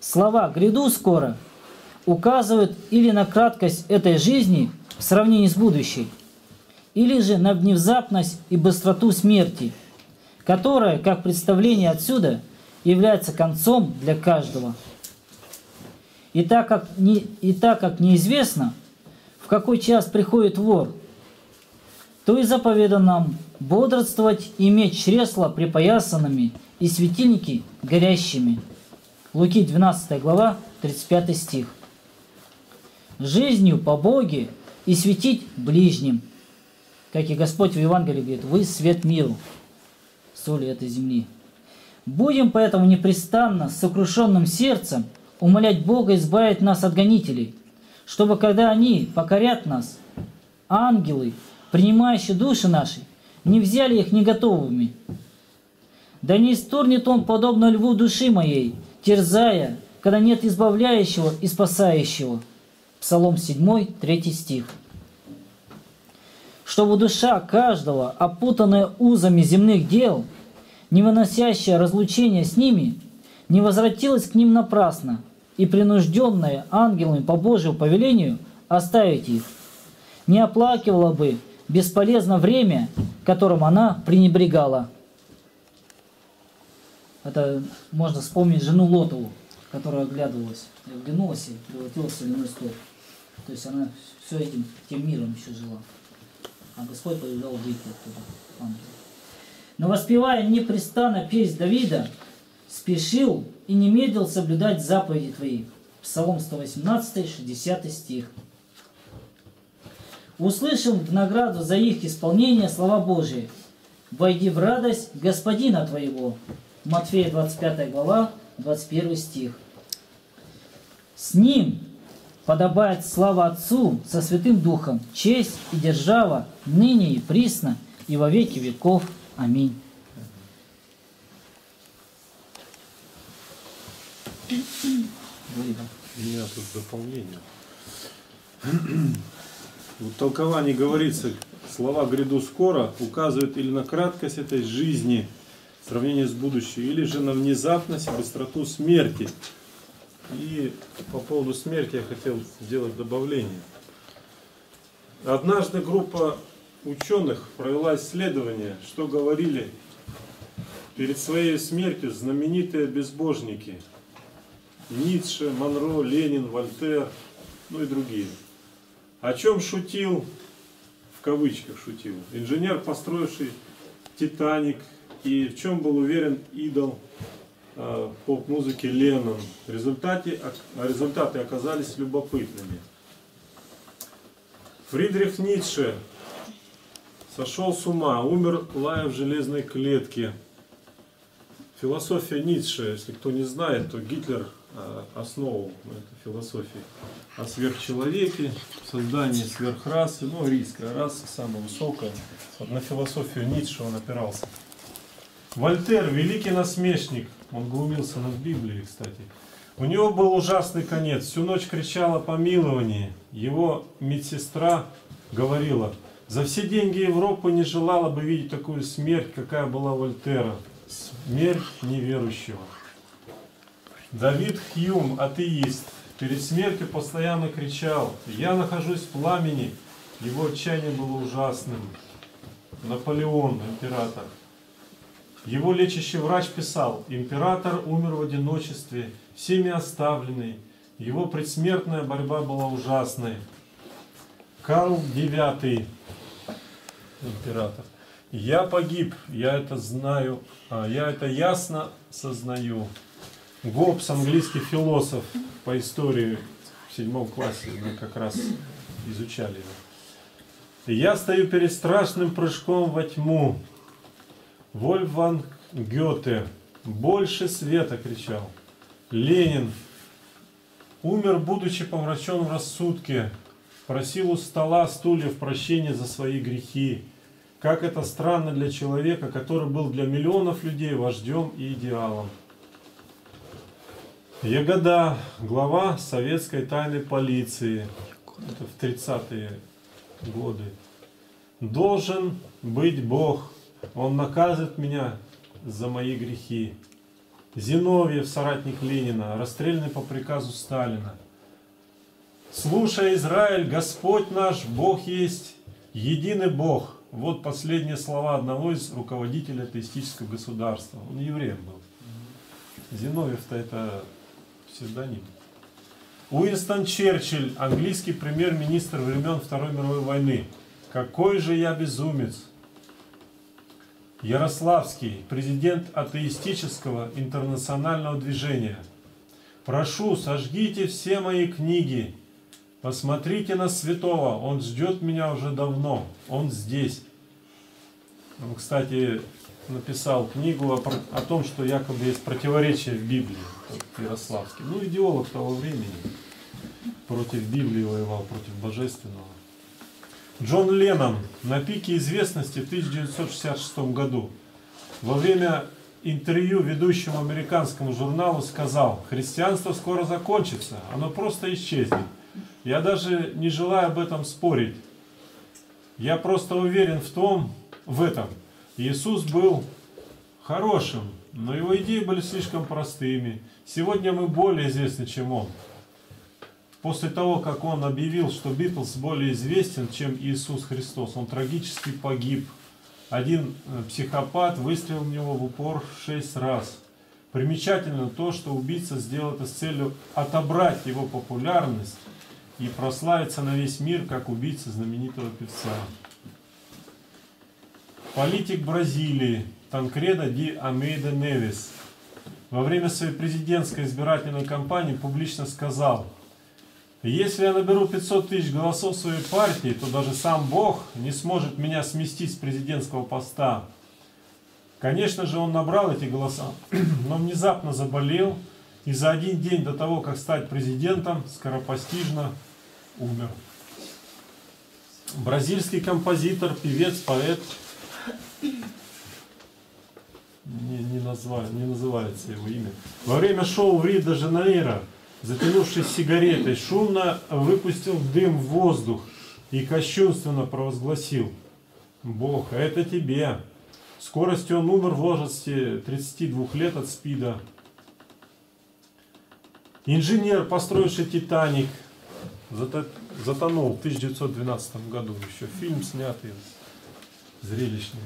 Слова «гряду скоро» указывают или на краткость этой жизни в сравнении с будущей, или же на внезапность и быстроту смерти, которая, как представление отсюда, является концом для каждого. И так как, не, и так как неизвестно, в какой час приходит вор, то и заповедано нам бодрствовать и иметь чресла припоясанными и светильники горящими. Луки двенадцатая глава, тридцать пятый стих. «Жизнью по Боге и светить ближним». Как и Господь в Евангелии говорит: «Вы свет миру, соли этой земли». Будем поэтому непрестанно с сокрушенным сердцем умолять Бога избавить нас от гонителей, чтобы, когда они покорят нас, ангелы, принимающие души наши, не взяли их неготовыми. Да не исторгнет он подобно льву души моей, терзая, когда нет избавляющего и спасающего. Псалом семь, третий стих. Чтобы душа каждого, опутанная узами земных дел, не выносящая разлучения с ними, не возвратилась к ним напрасно, и принужденная ангелами по Божьему повелению оставить их, не оплакивала бы бесполезно время, которым она пренебрегала. Это можно вспомнить жену Лотову, которая оглядывалась, оглянулась и превратилась в соляной столб. То есть она все этим, тем миром еще жила. А Господь повидал Вику оттуда, ангел. Но воспевая непрестанно песнь Давида, спешил и не медлил соблюдать заповеди твои. Псалом сто восемнадцатый, шестидесятый стих. Услышал в награду за их исполнение слова Божии. «Войди в радость Господина твоего». Матфея двадцать пятая глава, двадцать первый стих. С ним подобает слава Отцу со Святым Духом, честь и держава, ныне и присно, и во веки веков. Аминь. У меня тут дополнение. В толковании говорится, слова «гряду скоро» указывают или на краткость этой жизни, сравнение с будущим, или же на внезапность и быстроту смерти. И по поводу смерти я хотел сделать добавление. Однажды группа ученых провела исследование, что говорили перед своей смертью знаменитые безбожники. Ницше, Монро, Ленин, Вольтер, ну и другие. О чем шутил, в кавычках шутил, инженер, построивший «Титаник», и в чем был уверен идол э, поп-музыки Ленин. Результаты, результаты оказались любопытными. Фридрих Ницше сошел с ума, умер, лая в железной клетке. Философия Ницше, если кто не знает, то Гитлер основу этой философии о сверхчеловеке, создании сверхрасы, ну, арийская раса самая высокая. Вот на философию Ницше он опирался. Вольтер, великий насмешник, он глумился над Библией, кстати. У него был ужасный конец, всю ночь кричал о помиловании. Его медсестра говорила: за все деньги Европы не желала бы видеть такую смерть, какая была Вольтера. Смерть неверующего. Давид Хьюм, атеист, перед смертью постоянно кричал: «Я нахожусь в пламени». Его отчаяние было ужасным. Наполеон, император. Его лечащий врач писал: «Император умер в одиночестве, всеми оставленный. Его предсмертная борьба была ужасной». Карл девятый, император. Я погиб, я это знаю, я это ясно сознаю. Гоббс, английский философ, по истории в седьмом классе мы как раз изучали его. Я стою перед страшным прыжком во тьму. Вольфганг Гёте, больше света кричал. Ленин умер, будучи помрачен в рассудке, просил у стола, стульев прощения за свои грехи. Как это странно для человека, который был для миллионов людей вождем и идеалом. Ягода, глава советской тайной полиции, это в тридцатые годы. Должен быть Бог, Он наказывает меня за мои грехи. Зиновьев, соратник Ленина, расстрелянный по приказу Сталина. Слушай, Израиль, Господь наш, Бог есть, единый Бог. Вот последние слова одного из руководителей атеистического государства. Он евреем был. Зиновьев-то это псевдоним. Уинстон Черчилль, английский премьер-министр времен Второй мировой войны. Какой же я безумец! Ярославский, президент атеистического интернационального движения. Прошу, сожгите все мои книги. Посмотрите на святого, он ждет меня уже давно, он здесь. Он, кстати, написал книгу о, о том, что якобы есть противоречие в Библии, Ярославский. Ну, идеолог того времени, против Библии воевал, против божественного. Джон Леннон на пике известности в тысяча девятьсот шестьдесят шестом году во время интервью ведущему американскому журналу сказал: «Христианство скоро закончится, оно просто исчезнет. Я даже не желаю об этом спорить. Я просто уверен в том, в этом. Иисус был хорошим, но его идеи были слишком простыми. Сегодня мы более известны, чем он». После того, как он объявил, что Битлз более известен, чем Иисус Христос, он трагически погиб. Один психопат выстрелил в него в упор шесть раз. Примечательно то, что убийца сделал это с целью отобрать его популярность и прославиться на весь мир, как убийца знаменитого певца. Политик Бразилии Танкредо ди Амейда Невис во время своей президентской избирательной кампании публично сказал: «Если я наберу пятьсот тысяч голосов своей партии, то даже сам Бог не сможет меня сместить с президентского поста». Конечно же, он набрал эти голоса, но внезапно заболел и за один день до того, как стать президентом, скоропостижно умер. Бразильский композитор, певец, поэт, не, не, назва, не называется его имя, во время шоу в Рио-де-Жанейро, затянувшись сигаретой, шумно выпустил дым в воздух и кощунственно провозгласил: «Бог, это тебе». Скоростью он умер в возрасте тридцати двух лет от СПИДа. Инженер, построивший «Титаник», затонул в тысяча девятьсот двенадцатом году. Еще фильм снятый, зрелищный.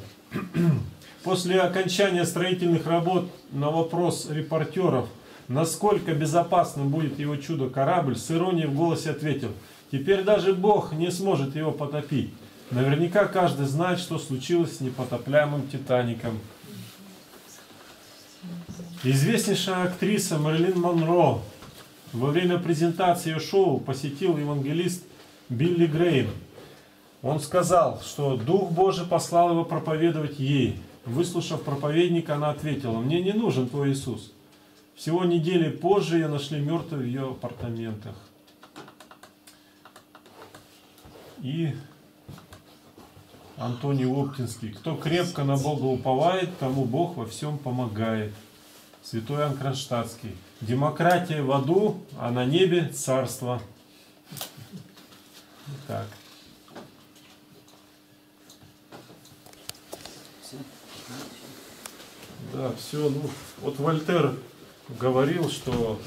После окончания строительных работ на вопрос репортеров, насколько безопасным будет его чудо-корабль, с иронией в голосе ответил: «Теперь даже Бог не сможет его потопить. Наверняка каждый знает, что случилось с непотопляемым «Титаником». Известнейшая актриса Мэрилин Монро во время презентации ее шоу посетил евангелист Билли Грейм. Он сказал, что Дух Божий послал его проповедовать ей. Выслушав проповедника, она ответила: «Мне не нужен твой Иисус». Всего недели позже ее нашли мертвой в ее апартаментах. И... Антоний Оптинский. Кто крепко на Бога уповает, тому Бог во всем помогает. Святой Иоанн Кронштадтский. Демократия в аду, а на небе царство. Так. Да, все. Ну, вот Вольтер говорил, что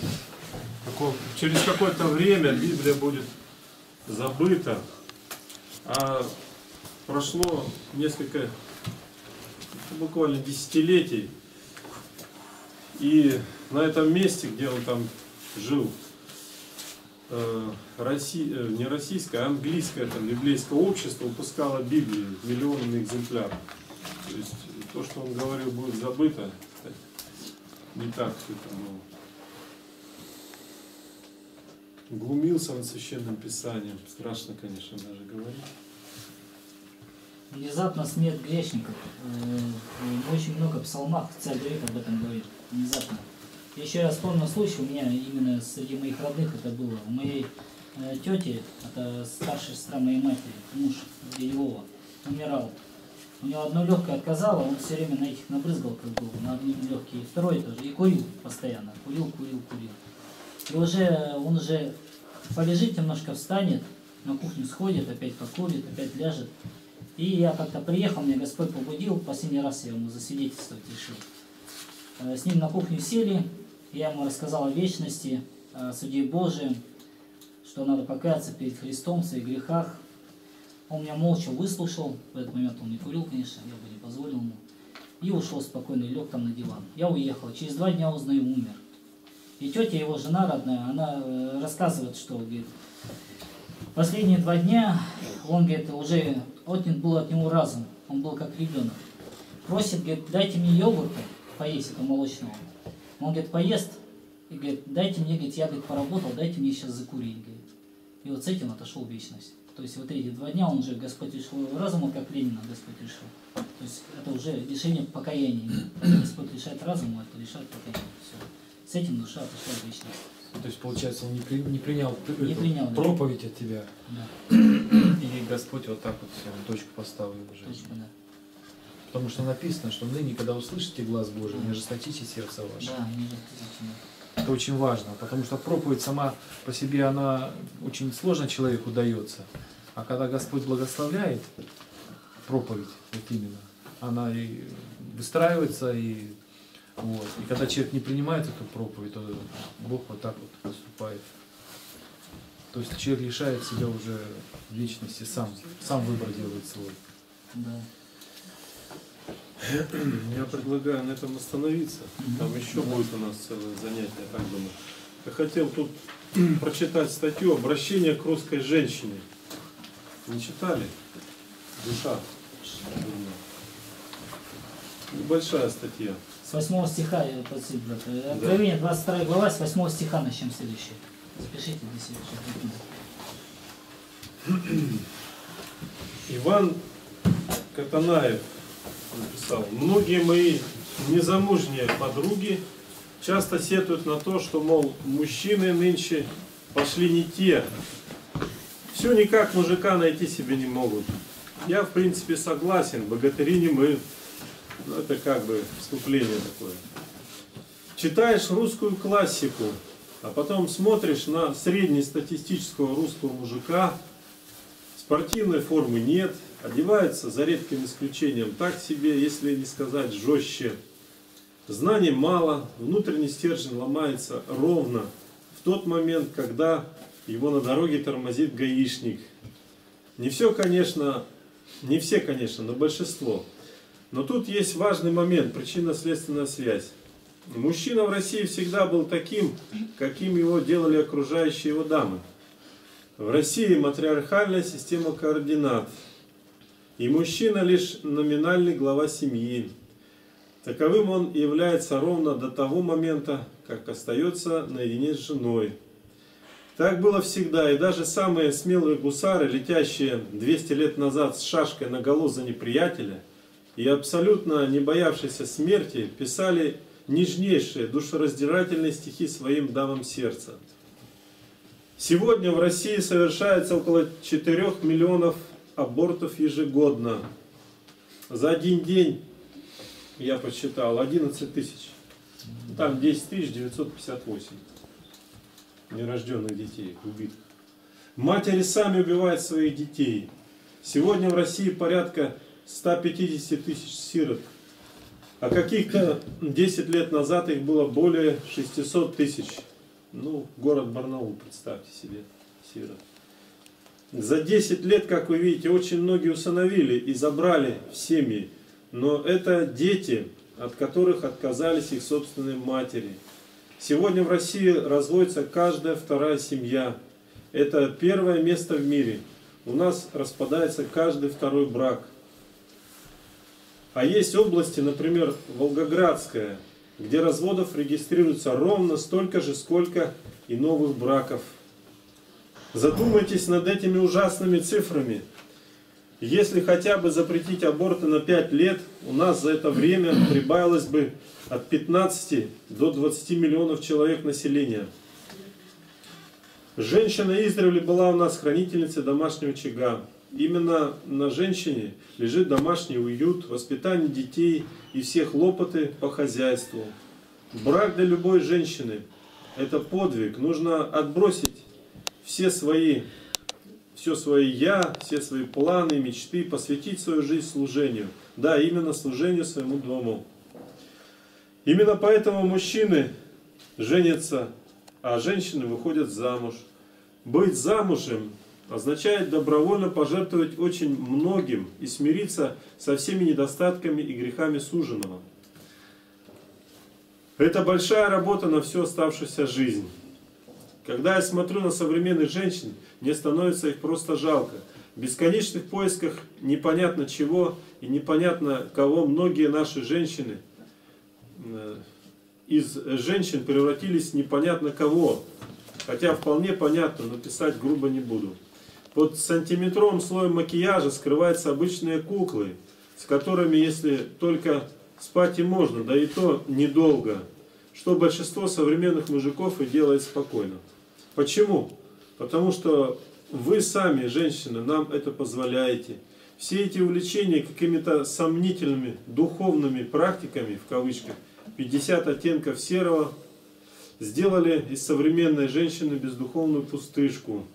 через какое-то время Библия будет забыта. А прошло несколько, буквально десятилетий, и на этом месте, где он там жил, э, Россия, э, не российское, а английское там, библейское общество выпускало Библии миллионами экземпляров. То есть то, что он говорил, будет забыто, кстати, не так все там. Но... Глумился над Священным Писанием, страшно, конечно, даже говорить. Внезапно смерть грешников. Очень много псалмов, царь Давид об этом говорит. Внезапно. Еще я вспомнил случай, у меня именно среди моих родных это было. У моей тети, это старшая сестра моей матери, муж Беревого, умирал. У него одно легкое отказало, он все время на этих набрызгал кругом, на одни легкие, и второй тоже. И курил постоянно. Курил, курил, курил. И уже он уже полежит, немножко встанет, на кухню сходит, опять покурит, опять ляжет. И я как-то приехал, меня Господь побудил, последний раз я ему засвидетельствовать решил. С ним на кухню сели, я ему рассказал о вечности, о суде Божьем, что надо покаяться перед Христом в своих грехах. Он меня молча выслушал, в этот момент он не курил, конечно, я бы не позволил ему. И ушел спокойно, лег там на диван. Я уехал, через два дня узнаю, умер. И тетя, его жена родная, она рассказывает, что, говорит, последние два дня он, говорит, уже отнят был от него разум. Он был как ребенок. Просит, говорит, дайте мне йогурта поесть, это молочного. Он, говорит, поест и говорит, дайте мне, говорит, я, говорит, поработал, дайте мне сейчас закурить, говорит. И вот с этим отошел в вечность. То есть вот эти два дня он же, Господь решил его разум, как Ленина Господь решил. То есть это уже решение покаяния. Господь решает разум, а это решает покаяние. Все. С этим душа отошла в вечность. То есть, получается, он не, при, не принял, не эту, принял проповедь да. от тебя. Да. И Господь вот так вот все, точку поставил уже. Точка, да. Потому что написано, что ныне, когда услышите глаз Божий, да. не ожесточите сердце ваше. Да, не ожесточите. Это очень важно, потому что проповедь сама по себе, она очень сложно человеку дается. А когда Господь благословляет проповедь, вот именно, она и выстраивается, и... Вот. И когда человек не принимает эту проповедь, то Бог вот так вот поступает. То есть человек лишает себя уже личности, сам, сам выбор делает свой. Да. Я предлагаю на этом остановиться. Там еще будет у нас целое занятие, я так думаю. Я хотел тут прочитать статью «Обращение к русской женщине». Не читали? Душа. Небольшая статья. С восьмого стиха я подсыпал, брат. Откровение, двадцать вторая глава, с восьмого стиха начнем следующее. Запишите для себя. Иван Катанаев написал: многие мои незамужние подруги часто сетуют на то, что, мол, мужчины нынче пошли не те. Все никак мужика найти себе не могут. Я, в принципе, согласен, богатыри не мы. Ну, это как бы вступление такое. Читаешь русскую классику, а потом смотришь на среднестатистического русского мужика. Спортивной формы нет, одевается, за редким исключением, так себе, если не сказать жестче. Знаний мало, внутренний стержень ломается ровно в тот момент, когда его на дороге тормозит гаишник. Не все, конечно, не все, конечно, но большинство. Но тут есть важный момент, причинно-следственная связь. Мужчина в России всегда был таким, каким его делали окружающие его дамы. В России матриархальная система координат. И мужчина лишь номинальный глава семьи. Таковым он является ровно до того момента, как остается наедине с женой. Так было всегда, и даже самые смелые гусары, летящие двести лет назад с шашкой наголо за неприятеля, и абсолютно не боявшиеся смерти, писали нежнейшие душераздирательные стихи своим дамам сердца. Сегодня в России совершается около четырёх миллионов абортов ежегодно. За один день... Я посчитал, одиннадцать тысяч. Там десять тысяч девятьсот пятьдесят восемь нерожденных детей, убитых. Матери сами убивают своих детей. Сегодня в России порядка ста пятидесяти тысяч сирот. А каких-то десять лет назад их было более шестисот тысяч. Ну, город Барнаул, представьте себе, сирот. За десять лет, как вы видите, очень многие усыновили и забрали в семьи. Но это дети, от которых отказались их собственные матери. Сегодня в России разводится каждая вторая семья. Это первое место в мире. У нас распадается каждый второй брак. А есть области, например, Волгоградская, где разводов регистрируется ровно столько же, сколько и новых браков. Задумайтесь над этими ужасными цифрами. Если хотя бы запретить аборты на пять лет, у нас за это время прибавилось бы от пятнадцати до двадцати миллионов человек населения. Женщина издревле была у нас хранительницей домашнего очага. Именно на женщине лежит домашний уют, воспитание детей и все хлопоты по хозяйству. Брак для любой женщины – это подвиг. Нужно отбросить все свои... все свои «я», все свои планы, мечты, посвятить свою жизнь служению. Да, именно служению своему дому. Именно поэтому мужчины женятся, а женщины выходят замуж. Быть замужем означает добровольно пожертвовать очень многим и смириться со всеми недостатками и грехами суженого. Это большая работа на всю оставшуюся жизнь. Когда я смотрю на современных женщин, мне становится их просто жалко. В бесконечных поисках непонятно чего и непонятно кого многие наши женщины из женщин превратились в непонятно кого. Хотя вполне понятно, но писать грубо не буду. Под сантиметровым слоем макияжа скрываются обычные куклы, с которыми, если только спать и можно, да и то недолго, что большинство современных мужиков и делает спокойно. Почему? Потому что вы сами, женщины, нам это позволяете. Все эти увлечения какими-то сомнительными духовными практиками, в кавычках, пятьдесят оттенков серого, сделали из современной женщины бездуховную пустышку.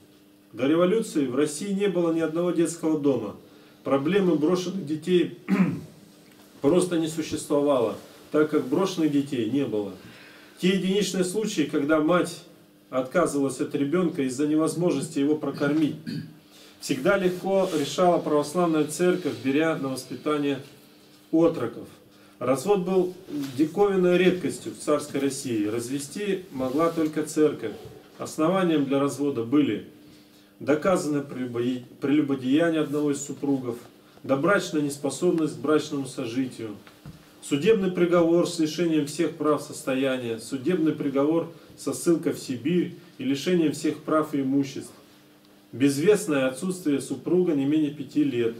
До революции в России не было ни одного детского дома. Проблемы брошенных детей просто не существовало, так как брошенных детей не было. Те единичные случаи, когда мать отказывалась от ребенка из-за невозможности его прокормить. Всегда легко решала православная церковь, беря на воспитание отроков. Развод был диковинной редкостью в царской России. Развести могла только церковь. Основанием для развода были доказаны прелюбодеяние одного из супругов, добрачная неспособность к брачному сожитию, судебный приговор с лишением всех прав состояния, судебный приговор со ссылкой в Сибирь и лишением всех прав и имуществ, безвестное отсутствие супруга не менее пяти лет.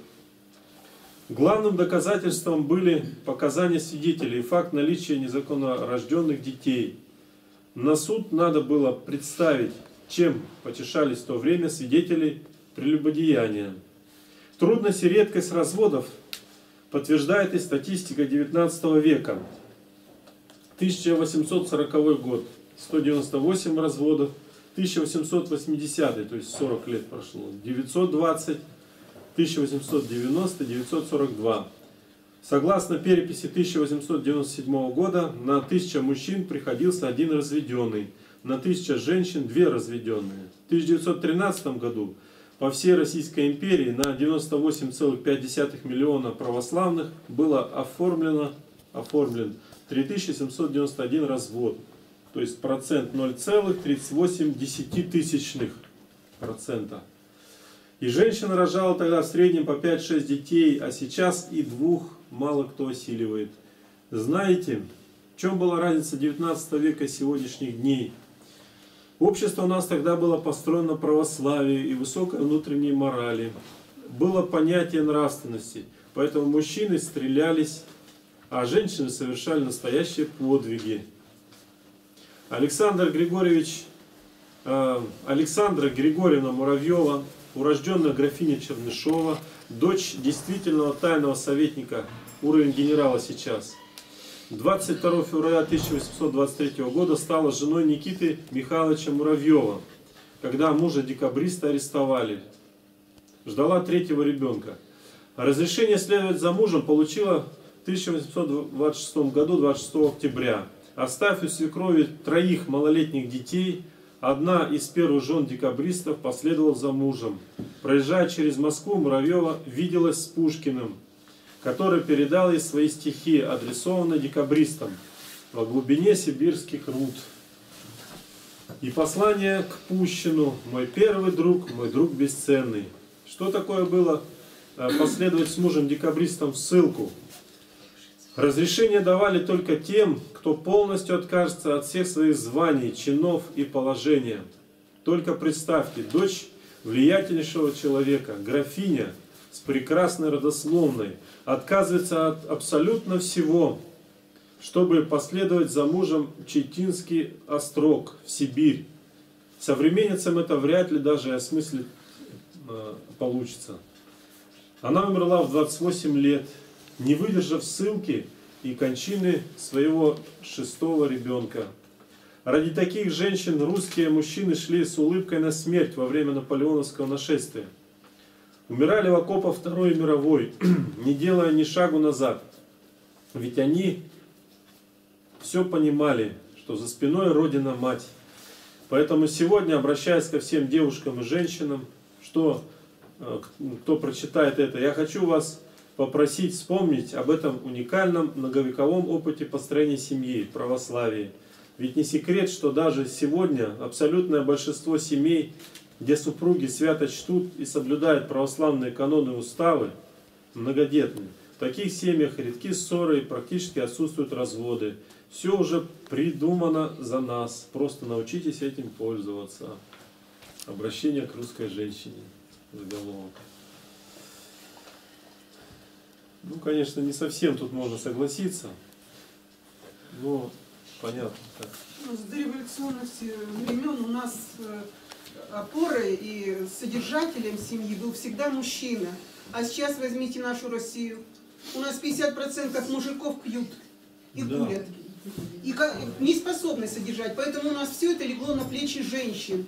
Главным доказательством были показания свидетелей и факт наличия незаконно рожденных детей. На суд надо было представить, чем потешались в то время свидетели прелюбодеяния. Трудность и редкость разводов подтверждает и статистика девятнадцатого века. тысяча восемьсот сороковой год, сто девяносто восемь разводов, тысяча восемьсот восьмидесятый, то есть сорок лет прошло, девятьсот двадцать, тысяча восемьсот девяностый, девятьсот сорок два. Согласно переписи тысяча восемьсот девяносто седьмого года, на тысячу мужчин приходился один разведенный, на тысячу женщин две разведенные. В тысяча девятьсот тринадцатом году по всей Российской империи на девяносто восемь целых пять десятых миллиона православных было оформлено, оформлен три тысячи семьсот девяносто один развод, то есть процент ноль целых тридцать восемь десятых процента. И женщина рожала тогда в среднем по пять-шесть детей, а сейчас и двух мало кто осиливает. Знаете, в чем была разница девятнадцатого века и сегодняшних дней? Общество у нас тогда было построено православию и высокой внутренней морали. Было понятие нравственности, поэтому мужчины стрелялись, а женщины совершали настоящие подвиги. Александра Григорьевич, э, Александра Григорьевна Муравьева, урожденная графиня Чернышова, дочь действительного тайного советника, уровень генерала сейчас, двадцать второго февраля тысяча восемьсот двадцать третьего года стала женой Никиты Михайловича Муравьева, когда мужа-декабриста арестовали. Ждала третьего ребенка. Разрешение следовать за мужем получила в тысяча восемьсот двадцать шестом году, двадцать шестого октября. Оставив у свекрови троих малолетних детей, одна из первых жен декабристов последовала за мужем. Проезжая через Москву, Муравьева виделась с Пушкиным, который передал ей свои стихи, адресованные декабристам, «Во глубине сибирских руд». И послание к Пущину: «Мой первый друг, мой друг бесценный». Что такое было последовать с мужем-декабристом в ссылку? Разрешение давали только тем, кто полностью откажется от всех своих званий, чинов и положения. Только представьте, дочь влиятельнейшего человека, графиня, с прекрасной родословной, отказывается от абсолютно всего, чтобы последовать за мужем Читинский острог в Сибирь. Современницам это вряд ли даже осмыслить э, получится. Она умерла в двадцать восемь лет, не выдержав ссылки и кончины своего шестого ребенка. Ради таких женщин русские мужчины шли с улыбкой на смерть во время наполеоновского нашествия. Умирали в окопах Второй мировой, не делая ни шагу назад. Ведь они все понимали, что за спиной Родина Мать. Поэтому сегодня, обращаясь ко всем девушкам и женщинам, что, кто прочитает это, я хочу вас попросить вспомнить об этом уникальном многовековом опыте построения семьи, православии. Ведь не секрет, что даже сегодня абсолютное большинство семей, где супруги свято чтут и соблюдают православные каноны и уставы, многодетны. В таких семьях редки ссоры и практически отсутствуют разводы. Все уже придумано за нас. Просто научитесь этим пользоваться. Обращение к русской женщине. Заголовок. Ну, конечно, не совсем тут можно согласиться, но понятно так. С дореволюционных времен у нас опорой и содержателем семьи был всегда мужчина. А сейчас возьмите нашу Россию. У нас пятьдесят процентов мужиков пьют и курят. И не способны содержать. Поэтому у нас все это легло на плечи женщин.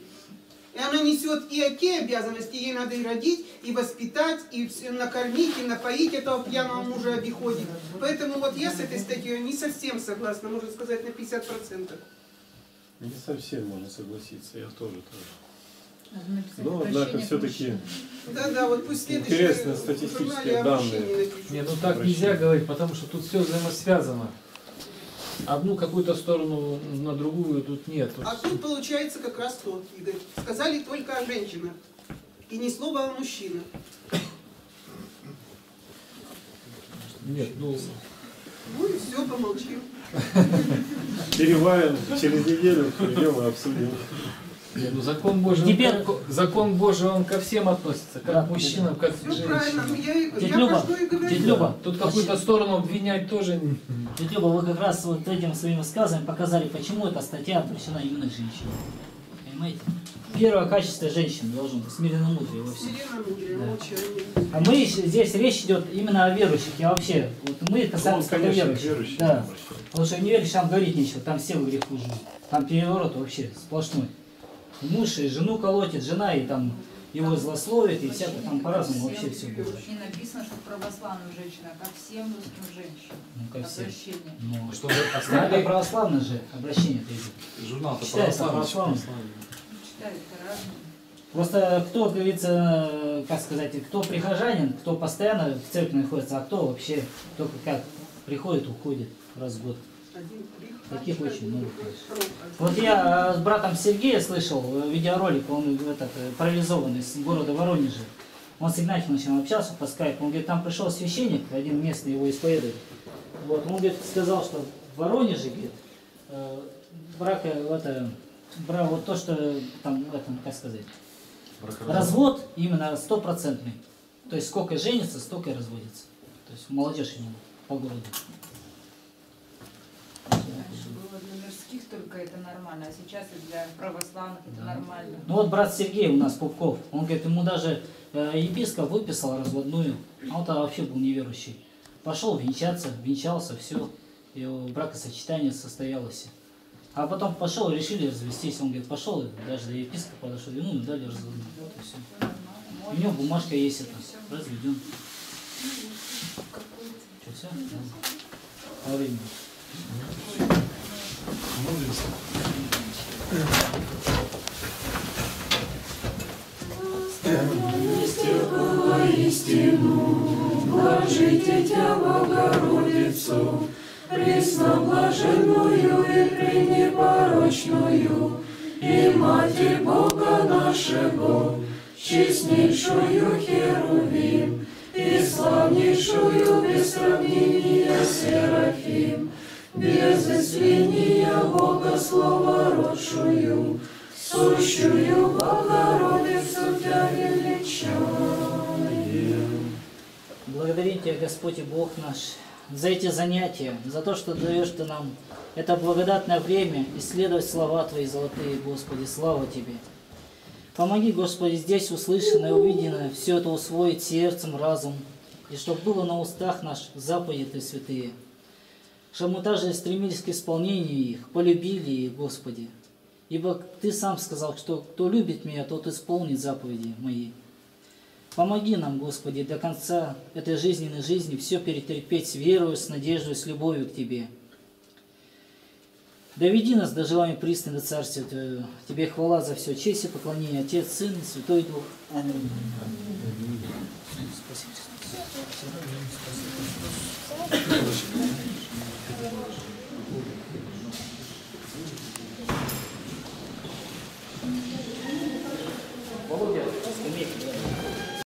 И она несет и какие обязанности. Ей надо и родить, и воспитать, и накормить, и напоить этого пьяного мужа обиходить. Поэтому вот я с этой статьей не совсем согласна, можно сказать, на пятьдесят процентов. Не совсем можно согласиться, я тоже тоже. Но, однако, все-таки да, да, вот интересные статистические данные. Не, ну так Прощение. Нельзя говорить, потому что тут все взаимосвязано. Одну какую-то сторону на другую тут нет. А тут получается как раз то, Игорь. Сказали только о женщинах. И ни слова о мужчинах. Нет, ну... Ну и все, помолчим. Переварим, через неделю придем и обсудим. Нет, ну закон Божий, он, закон Божий, он ко всем относится, как да, к мужчинам, да. как к женщинам. Тетя Люба, тетя Люба, тут какую-то сторону обвинять тоже... Тетя Люба, вы как раз вот этим своим высказыванием показали, почему эта статья обращена юной женщине. Понимаете? Первое качество женщины должно быть смиренномудрие во всем. Да. А мы здесь речь идет именно о верующих. Я вообще, вот мы касаемся только верующих. верующих. Да. Потому что неверующих там говорить нечего, там все в греху живут. Там переворот вообще сплошной. Муж и жену колотит, жена и там его злословит, и всякое там по-разному вообще все будет. И написано, что православная женщина, а ко всем русским женщинам. Ну, ко всем. Обращение. Ну, что вы оставили? Православное же обращение-то идет. Журнал-то православный. Просто кто, как говорится, как сказать, кто прихожанин, кто постоянно в церкви находится, а кто вообще только как приходит, уходит раз в год. Таких очень много. Вот я с братом Сергея слышал видеоролик, он этот, парализованный, из города Воронежа. Он с Игнатьевичем общался по скайпу, он говорит, там пришел священник, один местный его исповедовал. Вот, он говорит, сказал, что в Воронеже, говорит, брак, это... Браво, вот то, что там, этом, как сказать, Бракородный. Развод именно стопроцентный. То есть сколько женится, столько и разводится. То есть молодежь именно по городу. Раньше было для мирских только это нормально, а сейчас и для православных да. это нормально. Ну вот брат Сергей у нас, Пупков, он говорит, ему даже э, епископ выписал разводную, а он-то вообще был неверующий. Пошел венчаться, венчался, все, его бракосочетание состоялось. А потом пошел, решили развестись. Он говорит, пошел, даже до епископа подошел, ну, дали разводную. Вот и все. У него бумажка есть, это разведен. Что, все? По времени. Молимся. Истину, блажите Тя Богородицу, пресноблаженную и пренепорочную, и Матерь Бога нашего, честнейшую Херувим, и славнейшую без сравнения Серафим, без извинения Бога словородшую, сущую Богородицу Тя величаем. Благодарим Тебя, Господь и Бог наш, за эти занятия, за то, что даешь Ты нам это благодатное время исследовать слова Твои золотые, Господи, слава Тебе. Помоги, Господи, здесь услышанное, увиденное, все это усвоить сердцем, разумом, и чтобы было на устах наших заповеди Ты святые. Чтобы мы также стремились к исполнению их, полюбили их, Господи. Ибо Ты сам сказал, что кто любит Меня, тот исполнит заповеди Мои. Помоги нам, Господи, до конца этой жизненной жизни все перетерпеть с верою, с надеждой, с любовью к Тебе. Доведи нас до желания пристани Царствия Твоего. Тебе хвала за все, честь и поклонение, Отец, Сын и Святой Дух. Аминь. Спасибо.